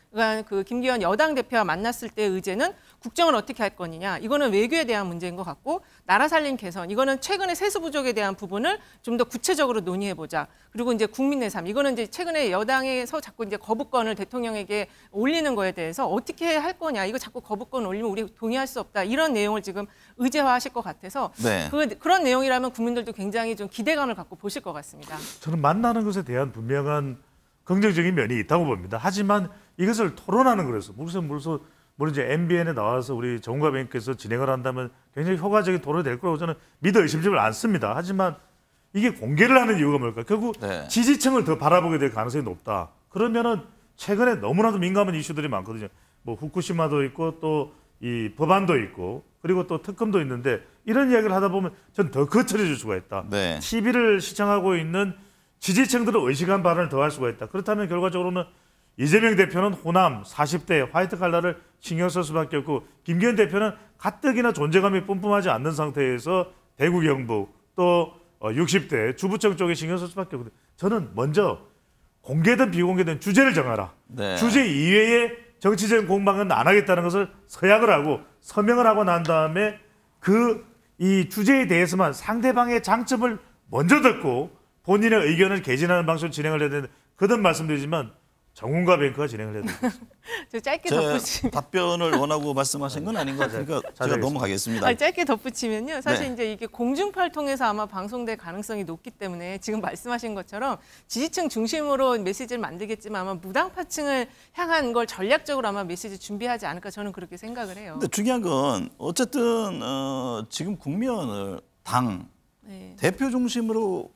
그 김기현 여당 대표와 만났을 때의 의제는 국정을 어떻게 할 거냐 이거는 외교에 대한 문제인 것 같고 나라 살림 개선 이거는 최근의 세수 부족에 대한 부분을 좀 더 구체적으로 논의해보자. 그리고 이제 국민 내삼 이거는 이제 최근에 여당에서 자꾸 이제 거부권을 대통령에게 올리는 거에 대해서 어떻게 할 거냐 이거 자꾸 거부권 올리면 우리 동의할 수 없다 이런 내용을 지금 의제화하실 것 같아서 네. 그, 그런 내용이라면 국민들도 굉장히 좀 기대감을 갖고 보실 것 같습니다. 저는 만나는 것에 대한 분명한 긍정적인 면이 있다고 봅니다. 하지만 이것을 토론하는 거라서 무슨 무슨 물론 이제 엠비엔에 나와서 우리 전문가님께서 진행을 한다면 굉장히 효과적인 토론이 될 거라고 저는 믿어 의심심을 않습니다. 하지만 이게 공개를 하는 이유가 뭘까? 결국 네. 지지층을 더 바라보게 될 가능성이 높다. 그러면은 최근에 너무나도 민감한 이슈들이 많거든요. 뭐 후쿠시마도 있고 또 이 법안도 있고 그리고 또 특검도 있는데 이런 이야기를 하다 보면 전 더 거칠어질 수가 있다. 네. 티비를 시청하고 있는 지지층들을 의식한 발언을 더 할 수가 있다. 그렇다면 결과적으로는 이재명 대표는 호남 사십 대 화이트 칼라를 신경 쓸 수밖에 없고 김기현 대표는 가뜩이나 존재감이 뿜뿜하지 않는 상태에서 대구 경북 또 육십 대 주부청 쪽에 신경 쓸 수밖에 없거든요. 저는 먼저 공개든 비공개든 주제를 정하라. 네. 주제 이외에 정치적인 공방은 안 하겠다는 것을 서약을 하고 서명을 하고 난 다음에 그 이 주제에 대해서만 상대방의 장점을 먼저 듣고 본인의 의견을 개진하는 방식으로 진행을 해야 되는데 그든 말씀드리지만 정훈과 뱅크가 진행을 해야 되겠습니다. 저 짧게 덧붙이면 답변을 원하고 말씀하신 건 아닌 것 같으니까 제가 넘어가겠습니다. 아니, 짧게 덧붙이면요. 사실 네. 이제 이게 공중파를 통해서 아마 방송될 가능성이 높기 때문에 지금 말씀하신 것처럼 지지층 중심으로 메시지를 만들겠지만 아마 무당파층을 향한 걸 전략적으로 아마 메시지 준비하지 않을까 저는 그렇게 생각을 해요. 근데 중요한 건 어쨌든 어, 지금 국면을 당 네. 대표 중심으로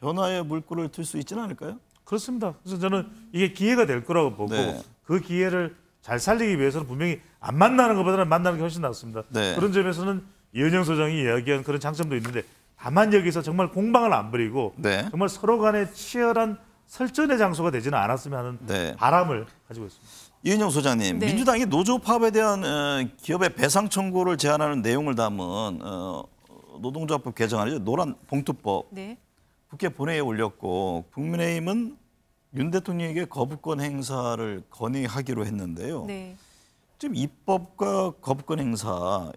변화의 물꼬를 틀 수 있지는 않을까요? 그렇습니다. 그래서 저는 이게 기회가 될 거라고 보고 네. 그 기회를 잘 살리기 위해서는 분명히 안 만나는 것보다는 만나는 게 훨씬 낫습니다. 네. 그런 점에서는 이은영 소장이 이야기한 그런 장점도 있는데 다만 여기서 정말 공방을 안 부리고 네. 정말 서로 간의 치열한 설전의 장소가 되지는 않았으면 하는 네. 바람을 가지고 있습니다. 이은영 소장님, 네. 민주당이 노조 파업에 대한 어, 기업의 배상 청구를 제한하는 내용을 담은 어, 노동조합법 개정안이죠. 노란 봉투법. 네. 국회 본회의에 올렸고 국민의힘은 윤 대통령에게 거부권 행사를 건의하기로 했는데요. 네. 지금 입법과 거부권 행사,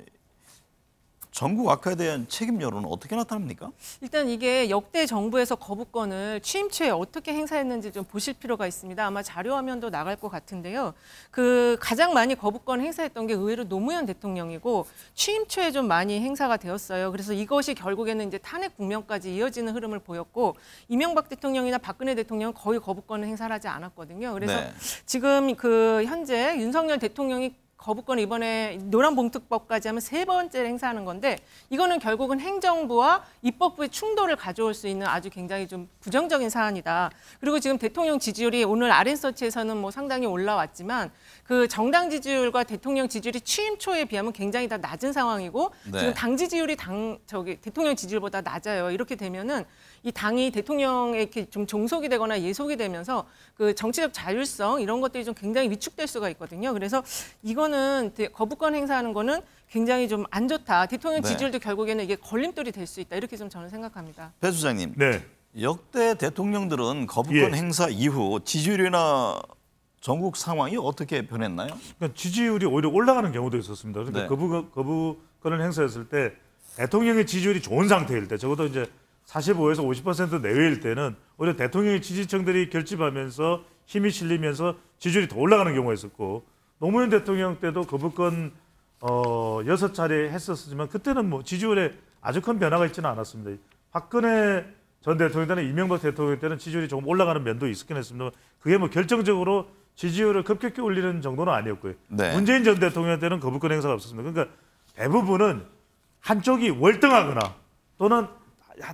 전국 악화에 대한 책임 여론은 어떻게 나타납니까? 일단 이게 역대 정부에서 거부권을 취임 초에 어떻게 행사했는지 좀 보실 필요가 있습니다. 아마 자료화면도 나갈 것 같은데요. 그 가장 많이 거부권 행사했던 게 의외로 노무현 대통령이고 취임 초에 좀 많이 행사가 되었어요. 그래서 이것이 결국에는 이제 탄핵 국면까지 이어지는 흐름을 보였고 이명박 대통령이나 박근혜 대통령은 거의 거부권을 행사하지 않았거든요. 그래서 네. 지금 그 현재 윤석열 대통령이 거부권 이번에 노란봉투법까지 하면 세 번째를 행사하는 건데 이거는 결국은 행정부와 입법부의 충돌을 가져올 수 있는 아주 굉장히 좀 부정적인 사안이다. 그리고 지금 대통령 지지율이 오늘 아르엔서치에서는 뭐 상당히 올라왔지만 그 정당 지지율과 대통령 지지율이 취임 초에 비하면 굉장히 다 낮은 상황이고 네. 지금 당 지지율이 당 저기 대통령 지지율보다 낮아요. 이렇게 되면은 이 당이 대통령에 이렇게 좀 종속이 되거나 예속이 되면서 그 정치적 자율성 이런 것들이 좀 굉장히 위축될 수가 있거든요. 그래서 이거는 거부권 행사하는 거는 굉장히 좀 안 좋다. 대통령 네. 지지율도 결국에는 이게 걸림돌이 될 수 있다. 이렇게 좀 저는 생각합니다. 배 수장님, 네. 역대 대통령들은 거부권 예. 행사 이후 지지율이나 전국 상황이 어떻게 변했나요? 그러니까 지지율이 오히려 올라가는 경우도 있었습니다. 그러니까 네. 거부, 거부권을 행사했을 때 대통령의 지지율이 좋은 상태일 때 적어도 이제 사십오에서 오십 퍼센트 내외일 때는 오히려 대통령의 지지층들이 결집하면서 힘이 실리면서 지지율이 더 올라가는 경우가 있었고 노무현 대통령 때도 거부권 어, 여섯 차례 했었지만 그때는 뭐 지지율에 아주 큰 변화가 있지는 않았습니다. 박근혜 전 대통령 때는 이명박 대통령 때는 지지율이 조금 올라가는 면도 있었긴 했습니다만 그게 뭐 결정적으로 지지율을 급격히 올리는 정도는 아니었고요. 네. 문재인 전 대통령 때는 거부권 행사가 없었습니다. 그러니까 대부분은 한쪽이 월등하거나 또는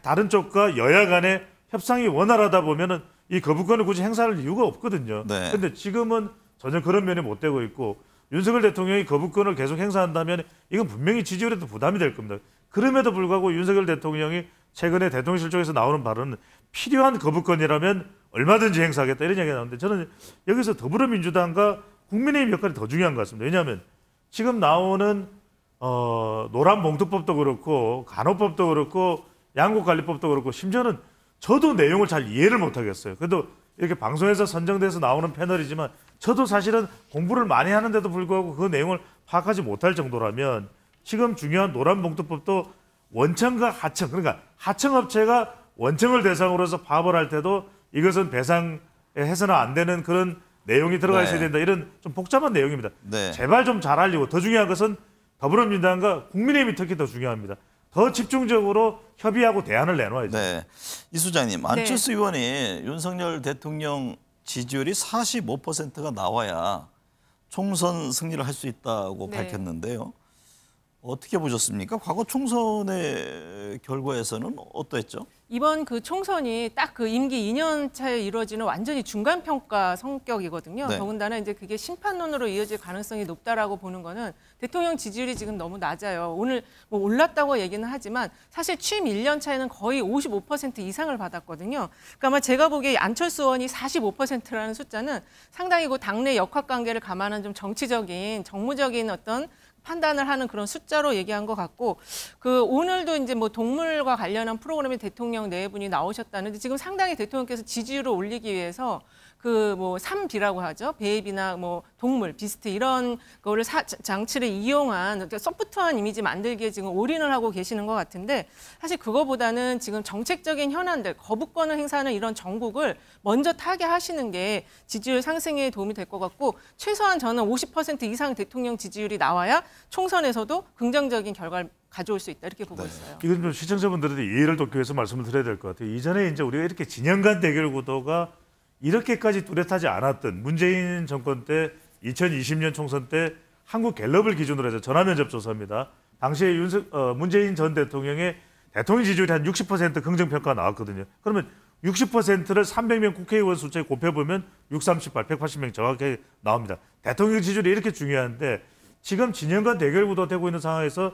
다른 쪽과 여야 간의 협상이 원활하다 보면은 이 거부권을 굳이 행사할 이유가 없거든요. 네. 근데 지금은 전혀 그런 면이 못 되고 있고 윤석열 대통령이 거부권을 계속 행사한다면 이건 분명히 지지율에도 부담이 될 겁니다. 그럼에도 불구하고 윤석열 대통령이 최근에 대통령실 쪽에서 나오는 발언은 필요한 거부권이라면 얼마든지 행사하겠다 이런 이야기가 나오는데 저는 여기서 더불어민주당과 국민의힘 역할이 더 중요한 것 같습니다. 왜냐하면 지금 나오는 어, 노란봉투법도 그렇고 간호법도 그렇고 양국관리법도 그렇고 심지어는 저도 내용을 잘 이해를 못하겠어요. 그래도 이렇게 방송에서 선정돼서 나오는 패널이지만 저도 사실은 공부를 많이 하는데도 불구하고 그 내용을 파악하지 못할 정도라면 지금 중요한 노란봉투법도 원청과 하청, 그러니까 하청업체가 원청을 대상으로 해서 파업을 할 때도 이것은 배상에 해서는 안 되는 그런 내용이 들어가 네. 있어야 된다. 이런 좀 복잡한 내용입니다. 네. 제발 좀 잘 알리고 더 중요한 것은 더불어민주당과 국민의힘이 특히 더 중요합니다. 더 집중적으로 협의하고 대안을 내놓아야죠. 네. 이 소장님, 안철수 네. 의원이 윤석열 대통령 지지율이 사십오 퍼센트가 나와야 총선 승리를 할 수 있다고 네. 밝혔는데요. 어떻게 보셨습니까? 과거 총선의 결과에서는 어떠했죠? 이번 그 총선이 딱 그 임기 이 년 차에 이루어지는 완전히 중간평가 성격이거든요. 네. 더군다나 이제 그게 심판론으로 이어질 가능성이 높다라고 보는 거는 대통령 지지율이 지금 너무 낮아요. 오늘 뭐 올랐다고 얘기는 하지만 사실 취임 일 년 차에는 거의 오십오 퍼센트 이상을 받았거든요. 그러니까 아마 제가 보기에 안철수 의원이 사십오 퍼센트라는 숫자는 상당히 그 당내 역학관계를 감안한 좀 정치적인, 정무적인 어떤 판단을 하는 그런 숫자로 얘기한 것 같고 그 오늘도 이제 뭐 동물과 관련한 프로그램에 대통령 네 분이 나오셨다는데 지금 상당히 대통령께서 지지율을 올리기 위해서 그 뭐 삼 비라고 하죠. 베이비나 뭐 동물, 비스트 이런 거를 사, 장치를 이용한 소프트한 이미지 만들기에 지금 올인을 하고 계시는 것 같은데 사실 그거보다는 지금 정책적인 현안들, 거부권을 행사하는 이런 정국을 먼저 타게 하시는 게 지지율 상승에 도움이 될 것 같고 최소한 저는 오십 퍼센트 이상 대통령 지지율이 나와야 총선에서도 긍정적인 결과를 가져올 수 있다 이렇게 보고 네. 있어요. 이건 좀 시청자분들한테 이해를 돕기 위해서 말씀을 드려야 될 것 같아요. 이전에 이제 우리가 이렇게 진영 간 대결 구도가 이렇게까지 뚜렷하지 않았던 문재인 정권 때 이천이십 년 총선 때 한국 갤럽을 기준으로 해서 전화면접 조사입니다. 당시에 윤석, 어, 문재인 전 대통령의 대통령 지지율이 한 육십 퍼센트 긍정평가 나왔거든요. 그러면 육십 퍼센트를 삼백 명 국회의원 숫자에 곱해보면 육백삼십팔, 백팔십 명 정확하게 나옵니다. 대통령 지지율이 이렇게 중요한데 지금 진영과 대결 구도되고 있는 상황에서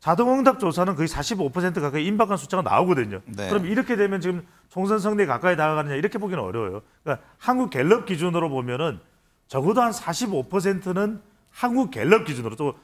자동응답 조사는 거의 사십오 퍼센트 가까이 임박한 숫자가 나오거든요. 네. 그럼 이렇게 되면 지금 총선 승리에 가까이 다가가느냐 이렇게 보기는 어려워요. 그러니까 한국 갤럽 기준으로 보면은 적어도 한 사십오 퍼센트는 한국 갤럽 기준으로 또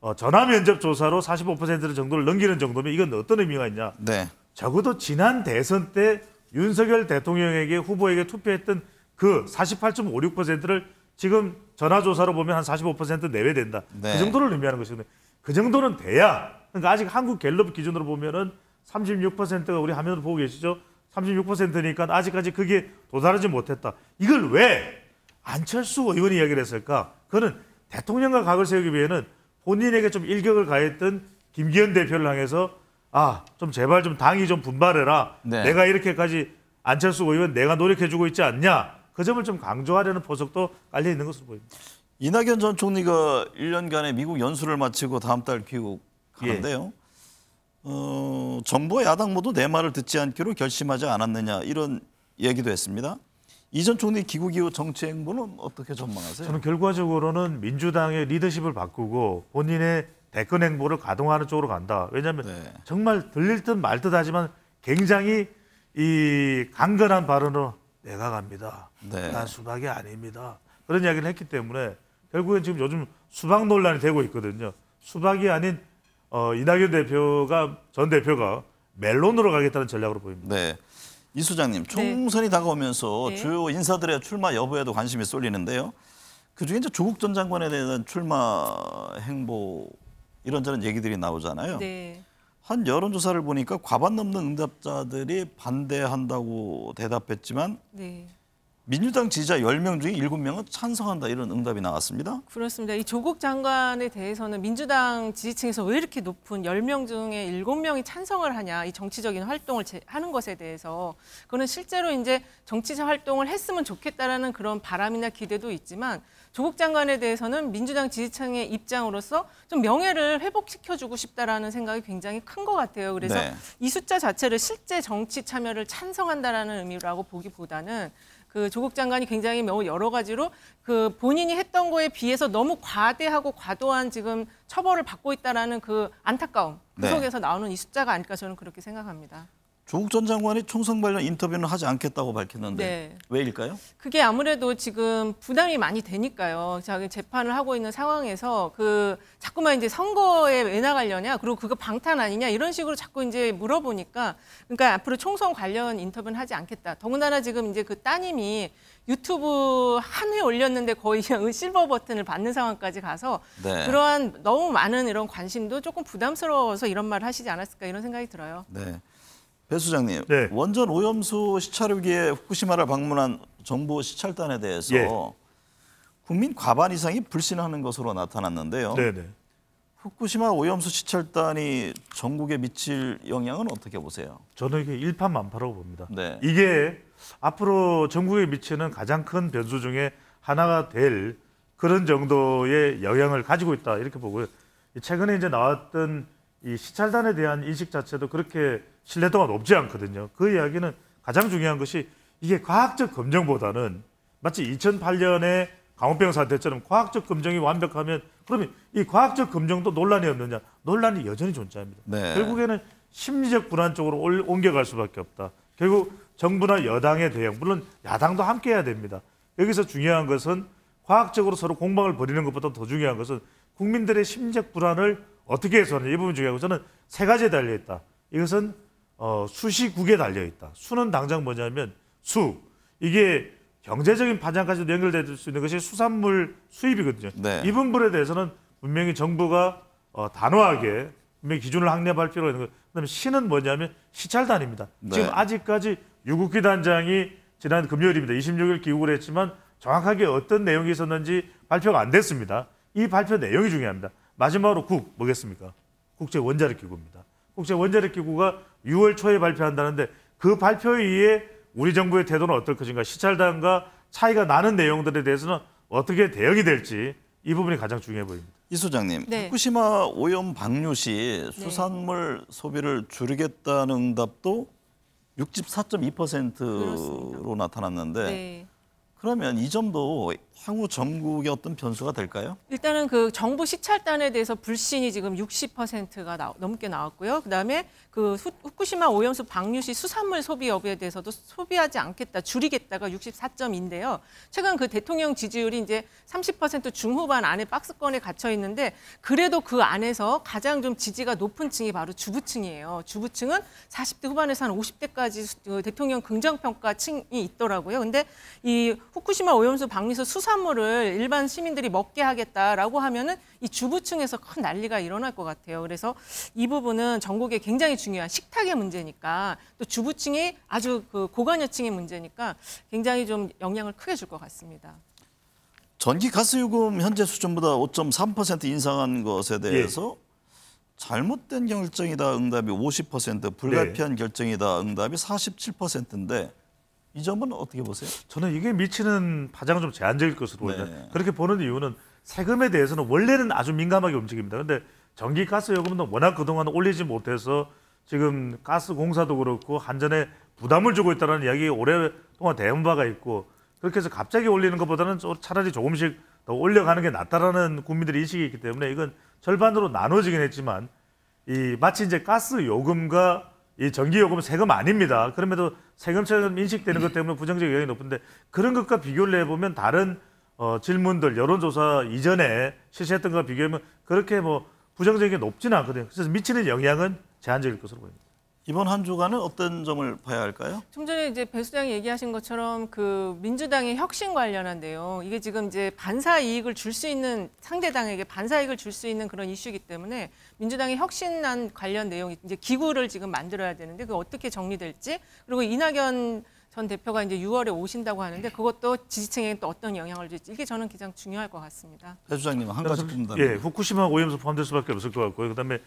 어, 전화면접 조사로 사십오 퍼센트 정도를 넘기는 정도면 이건 어떤 의미가 있냐. 네. 적어도 지난 대선 때 윤석열 대통령에게 후보에게 투표했던 그 사십팔 점 오육 퍼센트를 지금 전화조사로 보면 한 사십오 퍼센트 내외된다. 네. 그 정도를 의미하는 것이거든요. 그 정도는 돼야. 그러니까 아직 한국 갤럽 기준으로 보면은 삼십육 퍼센트가 우리 화면을 보고 계시죠? 삼십육 퍼센트니까 아직까지 그게 도달하지 못했다. 이걸 왜 안철수 의원이 이야기를 했을까? 그거는 대통령과 각을 세우기 위해서는 본인에게 좀 일격을 가했던 김기현 대표를 향해서 아, 좀 제발 좀 당이 좀 분발해라. 네. 내가 이렇게까지 안철수 의원 내가 노력해주고 있지 않냐. 그 점을 좀 강조하려는 포석도 깔려 있는 것으로 보입니다. 이낙연 전 총리가 일 년간의 미국 연수를 마치고 다음 달 귀국하는데요. 예. 어, 정부와 야당 모두 내 말을 듣지 않기로 결심하지 않았느냐 이런 얘기도 했습니다. 이 전 총리 귀국 이후 정치 행보는 어떻게 전망하세요? 저는 결과적으로는 민주당의 리더십을 바꾸고 본인의 대권 행보를 가동하는 쪽으로 간다. 왜냐하면 네. 정말 들릴 듯 말 듯 하지만 굉장히 이 강건한 발언으로 내가 갑니다. 네. 난 수박이 아닙니다. 그런 이야기를 했기 때문에 결국엔 지금 요즘 수박 논란이 되고 있거든요. 수박이 아닌 어, 이낙연 대표가 전 대표가 멜론으로 가겠다는 전략으로 보입니다. 네, 이 소장님 총선이 네. 다가오면서 네. 주요 인사들의 출마 여부에도 관심이 쏠리는데요. 그중에 이제 조국 전 장관에 대한 출마 행보 이런저런 얘기들이 나오잖아요. 네. 한 여론조사를 보니까 과반 넘는 응답자들이 반대한다고 대답했지만 네. 민주당 지지자 열 명 중에 일곱 명은 찬성한다 이런 응답이 나왔습니다. 그렇습니다. 이 조국 장관에 대해서는 민주당 지지층에서 왜 이렇게 높은 열 명 중에 일곱 명이 찬성을 하냐. 이 정치적인 활동을 하는 것에 대해서. 그거는 실제로 이제 정치적 활동을 했으면 좋겠다라는 그런 바람이나 기대도 있지만 조국 장관에 대해서는 민주당 지지층의 입장으로서 좀 명예를 회복시켜주고 싶다라는 생각이 굉장히 큰 것 같아요. 그래서 네. 이 숫자 자체를 실제 정치 참여를 찬성한다라는 의미라고 보기보다는 그 조국 장관이 굉장히 여러 가지로 그 본인이 했던 거에 비해서 너무 과대하고 과도한 지금 처벌을 받고 있다라는 그 안타까움 그 속에서 네. 나오는 이 숫자가 아닐까 저는 그렇게 생각합니다. 조국 전 장관이 총선 관련 인터뷰는 하지 않겠다고 밝혔는데 네. 왜일까요? 그게 아무래도 지금 부담이 많이 되니까요. 자기 재판을 하고 있는 상황에서 그 자꾸만 이제 선거에 왜 나가려냐 그리고 그거 방탄 아니냐 이런 식으로 자꾸 이제 물어보니까 그러니까 앞으로 총선 관련 인터뷰는 하지 않겠다. 더군다나 지금 이제 그 따님이 유튜브 한 회 올렸는데 거의 실버 버튼을 받는 상황까지 가서 네. 그러한 너무 많은 이런 관심도 조금 부담스러워서 이런 말을 하시지 않았을까 이런 생각이 들어요. 네. 배 소장님, 네. 원전 오염수 시찰위기에 후쿠시마를 방문한 정부 시찰단에 대해서 예. 국민 과반 이상이 불신하는 것으로 나타났는데요. 네네. 후쿠시마 오염수 시찰단이 전국에 미칠 영향은 어떻게 보세요? 저는 이게 일판만파라고 봅니다. 네. 이게 앞으로 전국에 미치는 가장 큰 변수 중에 하나가 될 그런 정도의 영향을 가지고 있다 이렇게 보고요. 최근에 이제 나왔던 이 시찰단에 대한 인식 자체도 그렇게 신뢰도가 높지 않거든요. 그 이야기는 가장 중요한 것이 이게 과학적 검증보다는 마치 이천팔 년에 강원병 사태처럼 과학적 검증이 완벽하면 그러면 이 과학적 검증도 논란이 없느냐. 논란이 여전히 존재합니다. 네. 결국에는 심리적 불안 쪽으로 옮겨갈 수밖에 없다. 결국 정부나 여당의 대응, 물론 야당도 함께 해야 됩니다. 여기서 중요한 것은 과학적으로 서로 공방을 벌이는 것보다 더 중요한 것은 국민들의 심리적 불안을 어떻게 해소하느냐. 이 부분이 중요하고 저는 세 가지에 달려있다. 이것은 어, 수시국에 달려있다. 수는 당장 뭐냐면 수. 이게 경제적인 파장까지도 연결될 수 있는 것이 수산물 수입이거든요. 네. 이 부분에 대해서는 분명히 정부가 어, 단호하게 분명히 기준을 확립할 필요가 있는 것. 그다음에 시는 뭐냐면 시찰단입니다. 네. 지금 아직까지 유국기 단장이 지난 금요일입니다. 이십육 일 귀국을 했지만 정확하게 어떤 내용이 있었는지 발표가 안 됐습니다. 이 발표 내용이 중요합니다. 마지막으로 국, 뭐겠습니까? 국제원자력기구입니다. 국제원자력기구가 유월 초에 발표한다는데 그 발표에 의해 우리 정부의 태도는 어떨 것인가, 시찰단과 차이가 나는 내용들에 대해서는 어떻게 대응이 될지 이 부분이 가장 중요해 보입니다. 이 소장님, 네. 후쿠시마 오염 방류 시 수산물 네. 소비를 줄이겠다는 응답도 육십사 점 이 퍼센트로 나타났는데 네. 그러면 이 점도 향후 전국의 어떤 변수가 될까요? 일단은 그 정부 시찰단에 대해서 불신이 지금 육십 퍼센트가 나, 넘게 나왔고요. 그다음에 그 후, 후쿠시마 오염수 방류 시 수산물 소비 여부에 대해서도 소비하지 않겠다, 줄이겠다가 육십사 점인데요. 최근 그 대통령 지지율이 이제 삼십 퍼센트 중후반 안에 박스권에 갇혀 있는데 그래도 그 안에서 가장 좀 지지가 높은 층이 바로 주부층이에요. 주부층은 사십 대 후반에서 한 오십 대까지 대통령 긍정평가 층이 있더라고요. 근데 이 후쿠시마 오염수 방류에서 수산물을 일반 시민들이 먹게 하겠다라고 하면은 이 주부층에서 큰 난리가 일어날 것 같아요. 그래서 이 부분은 전국에 굉장히 중요한 식탁의 문제니까 또 주부층이 아주 그 고관여층의 문제니까 굉장히 좀 영향을 크게 줄 것 같습니다. 전기 가스 요금 현재 수준보다 오 점 삼 퍼센트 인상한 것에 대해서 예. 잘못된 결정이다 응답이 오십 퍼센트, 불가피한 네. 결정이다 응답이 사십칠 퍼센트인데 이 점은 어떻게 보세요? 저는 이게 미치는 파장은 좀 제한적일 것으로 보입니다. 네. 그렇게 보는 이유는 세금에 대해서는 원래는 아주 민감하게 움직입니다. 그런데 전기 가스 요금은 워낙 그동안 올리지 못해서 지금 가스 공사도 그렇고 한전에 부담을 주고 있다는 이야기 오랫동안 대응 바가 있고 그렇게 해서 갑자기 올리는 것보다는 차라리 조금씩 더 올려가는 게 낫다라는 국민들의 인식이 있기 때문에 이건 절반으로 나눠지긴 했지만 이 마치 이제 가스 요금과 이 전기요금 세금 아닙니다. 그럼에도 세금처럼 인식되는 것 때문에 부정적 영향이 높은데 그런 것과 비교를 해보면 다른 어, 질문들, 여론조사 이전에 실시했던 것과 비교하면 그렇게 뭐 부정적인 게 높지는 않거든요. 그래서 미치는 영향은 제한적일 것으로 보입니다. 이번 한 주간은 어떤 점을 봐야 할까요? 좀 전에 이제 배 소장이 얘기하신 것처럼 그 민주당의 혁신 관련한 내용 이게 지금 이제 반사 이익을 줄 수 있는 상대당에게 반사 이익을 줄 수 있는 그런 이슈이기 때문에 민주당의 혁신안 관련 내용 이제 기구를 지금 만들어야 되는데 그 어떻게 정리될지 그리고 이낙연 전 대표가 이제 유월에 오신다고 하는데 그것도 지지층에게 또 어떤 영향을 줄지 이게 저는 가장 중요할 것 같습니다. 배 소장님 한 가지 좀 예, 후쿠시마 오염수 포함될 수밖에 없을 것 같고요. 그다음에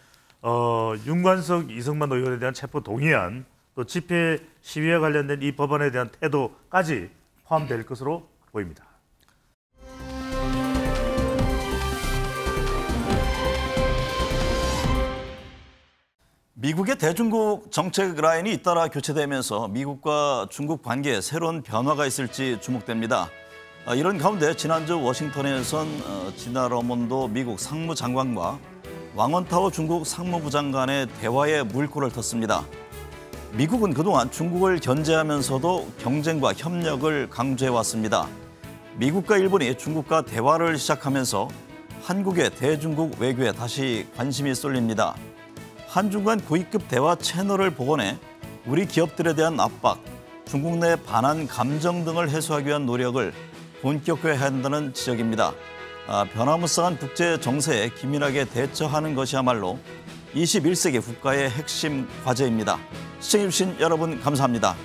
어, 윤관석, 이성만 의원에 대한 체포 동의안, 또 집회 시위와 관련된 이 법안에 대한 태도까지 포함될 것으로 보입니다. 미국의 대중국 정책 라인이 잇따라 교체되면서 미국과 중국 관계에 새로운 변화가 있을지 주목됩니다. 이런 가운데 지난주 워싱턴에선 지나 러몬도 미국 상무장관과 왕원타워 중국 상무부 장관의 대화에 물꼬를 텄습니다. 미국은 그동안 중국을 견제하면서도 경쟁과 협력을 강조해왔습니다. 미국과 일본이 중국과 대화를 시작하면서 한국의 대중국 외교에 다시 관심이 쏠립니다. 한중 간 고위급 대화 채널을 복원해 우리 기업들에 대한 압박, 중국 내 반한 감정 등을 해소하기 위한 노력을 본격화해야 한다는 지적입니다. 아, 변화무쌍한 국제 정세에 기민하게 대처하는 것이야말로 이십일 세기 국가의 핵심 과제입니다. 시청해주신 여러분 감사합니다.